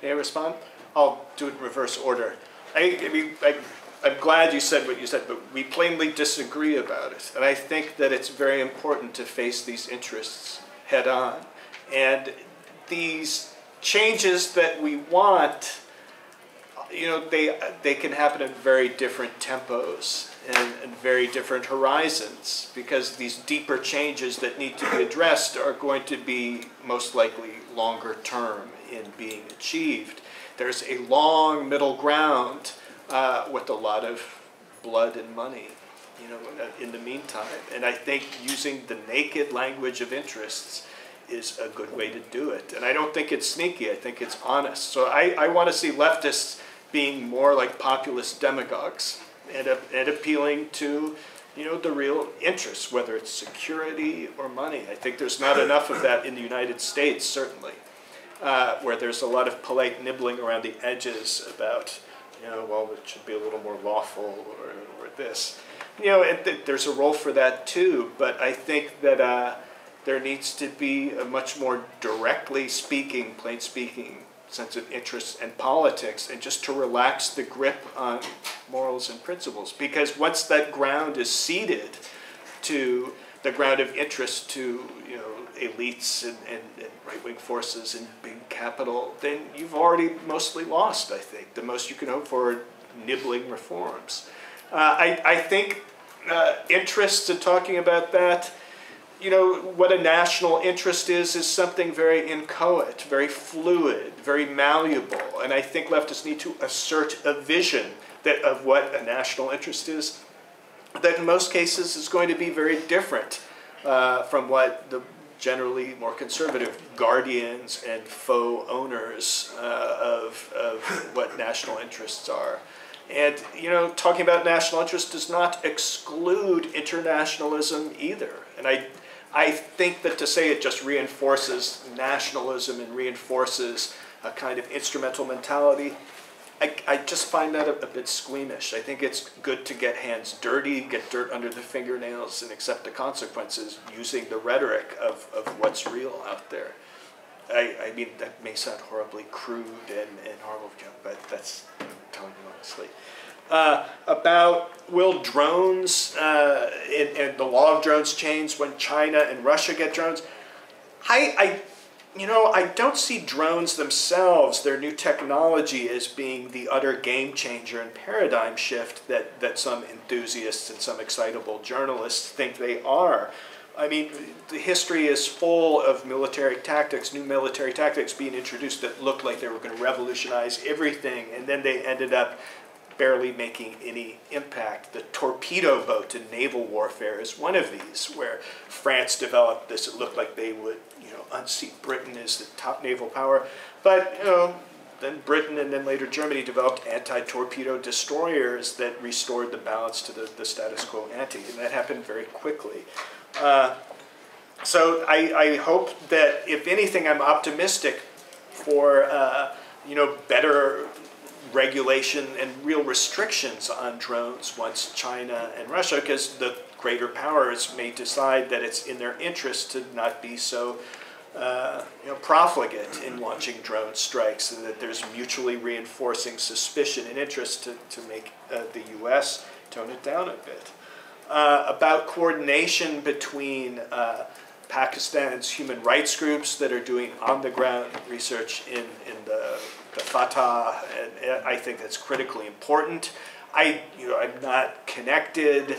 May I respond? I'll do it in reverse order. I, I mean, I, I'm glad you said what you said, but we plainly disagree about it. And I think that it's very important to face these interests head on. And these changes that we want, you know, they, they can happen at very different tempos and, and very different horizons, because these deeper changes that need to be addressed are going to be most likely longer term in being achieved. There's a long middle ground uh, with a lot of blood and money, you know, in the meantime. And I think using the naked language of interests is a good way to do it. And I don't think it's sneaky, I think it's honest. So I, I want to see leftists being more like populist demagogues and, uh, and appealing to, you know, the real interests, whether it's security or money. I think there's not enough of that in the United States, certainly, uh, where there's a lot of polite nibbling around the edges about, you know, well, it should be a little more lawful or, or this. You know, and th there's a role for that too, but I think that uh, there needs to be a much more directly speaking, plain speaking sense of interest and politics, and just to relax the grip on morals and principles. Because once that ground is ceded to the ground of interest to, you know, elites and, and, and right-wing forces and big capital, then you've already mostly lost, I think. The most you can hope for are nibbling reforms. Uh, I, I think uh, interests in talking about that, you know, what a national interest is, is something very inchoate, very fluid, very malleable. And I think leftists need to assert a vision that of what a national interest is, that in most cases is going to be very different uh, from what the generally more conservative guardians and faux owners uh, of, of what national interests are. And, you know, talking about national interest does not exclude internationalism either. And I I think that to say it just reinforces nationalism and reinforces a kind of instrumental mentality, I, I just find that a, a bit squeamish. I think it's good to get hands dirty, get dirt under the fingernails, and accept the consequences using the rhetoric of, of what's real out there. I, I mean, that may sound horribly crude and, and horrible, but that's I'm telling you honestly. Uh, about will drones uh, and, and the law of drones change when China and Russia get drones? I, I you know, I don't see drones themselves, their new technology, as being the utter game changer and paradigm shift that, that some enthusiasts and some excitable journalists think they are. I mean, the history is full of military tactics, new military tactics being introduced that looked like they were going to revolutionize everything, and then they ended up barely making any impact. The torpedo boat in naval warfare is one of these, where France developed this. It looked like they would, you know, unseat Britain as the top naval power. But, you know, then Britain and then later Germany developed anti-torpedo destroyers that restored the balance to the, the status quo ante, and that happened very quickly. Uh, so I, I hope that, if anything, I'm optimistic for, uh, you know, better regulation and real restrictions on drones once China and Russia, because the greater powers may decide that it's in their interest to not be so uh, you know, profligate in launching drone strikes, and that there's mutually reinforcing suspicion and interest to, to make uh, the U S tone it down a bit. Uh, about coordination between uh, Pakistan's human rights groups that are doing on-the-ground research in, in the, the Fatah, and I think that's critically important. I, you know, I'm not connected,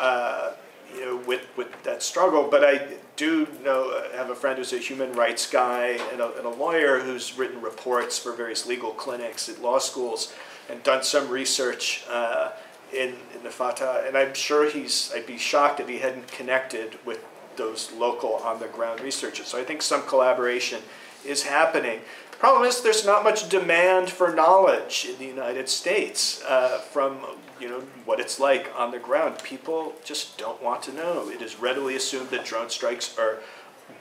uh, you know, with, with that struggle, but I do know, have a friend who's a human rights guy and a, and a lawyer who's written reports for various legal clinics at law schools and done some research uh, In, in the Fatah, and I'm sure he's, I'd be shocked if he hadn't connected with those local on-the-ground researchers. So I think some collaboration is happening. The problem is there's not much demand for knowledge in the United States uh, from, you know, what it's like on the ground. People just don't want to know. It is readily assumed that drone strikes are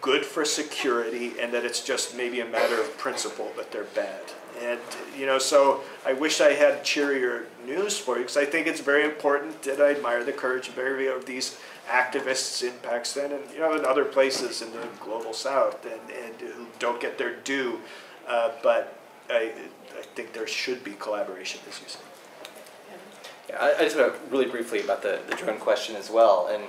good for security and that it's just maybe a matter of principle that they're bad. And, you know, so I wish I had cheerier news for you, because I think it's very important that I admire the courage and bravery of these activists in Pakistan and, you know, in other places in the global south, and, and who don't get their due. Uh, but I, I think there should be collaboration, as you said. Yeah, I, I just want to really briefly about the, the drone question as well. And,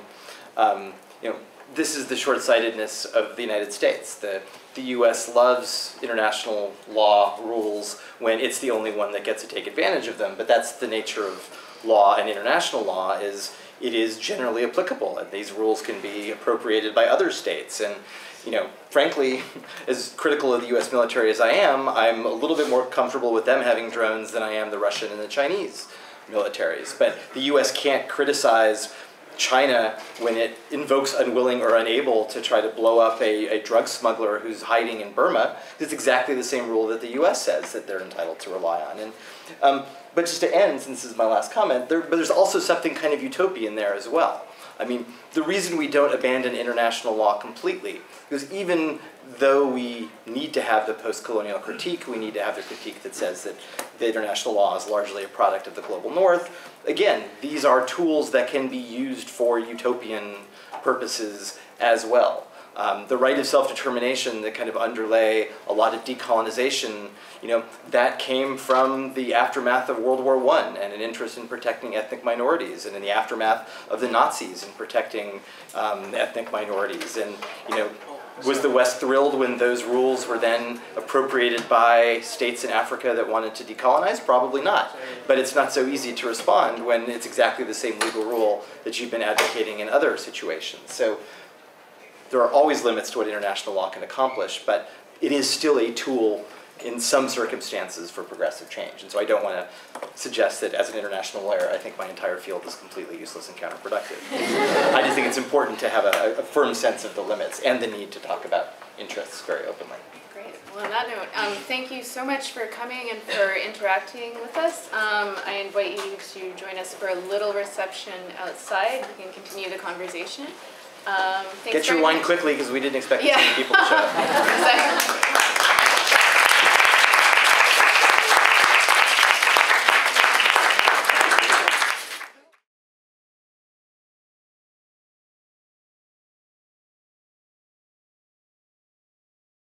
um, you know, this is the short-sightedness of the United States. The, the U S loves international law rules when it's the only one that gets to take advantage of them, but that's the nature of law, and international law is it is generally applicable, and these rules can be appropriated by other states. And, you know, frankly, as critical of the U S military as I am, I'm a little bit more comfortable with them having drones than I am the Russian and the Chinese militaries. But the U S can't criticize China when it invokes unwilling or unable to try to blow up a, a drug smuggler who's hiding in Burma. It's exactly the same rule that the U S says that they're entitled to rely on. And, um, but just to end, since this is my last comment, there, but there's also something kind of utopian there as well. I mean, the reason we don't abandon international law completely, because even though we need to have the post-colonial critique, we need to have the critique that says that the international law is largely a product of the global north, again, these are tools that can be used for utopian purposes as well. Um, the right of self-determination that kind of underlay a lot of decolonization, you know, that came from the aftermath of World War One and an interest in protecting ethnic minorities, and in the aftermath of the Nazis and protecting um, ethnic minorities. And, you know, was the West thrilled when those rules were then appropriated by states in Africa that wanted to decolonize? Probably not. But it's not so easy to respond when it's exactly the same legal rule that you've been advocating in other situations. So there are always limits to what international law can accomplish, but it is still a tool in some circumstances for progressive change. And so I don't want to suggest that, as an international lawyer, I think my entire field is completely useless and counterproductive. I just think it's important to have a, a firm sense of the limits and the need to talk about interests very openly. Great. Well, on that note, um, thank you so much for coming and for interacting with us. Um, I invite you to join us for a little reception outside. We can continue the conversation. Um, Get your wine quickly, because we didn't expect yeah. to see people to show up.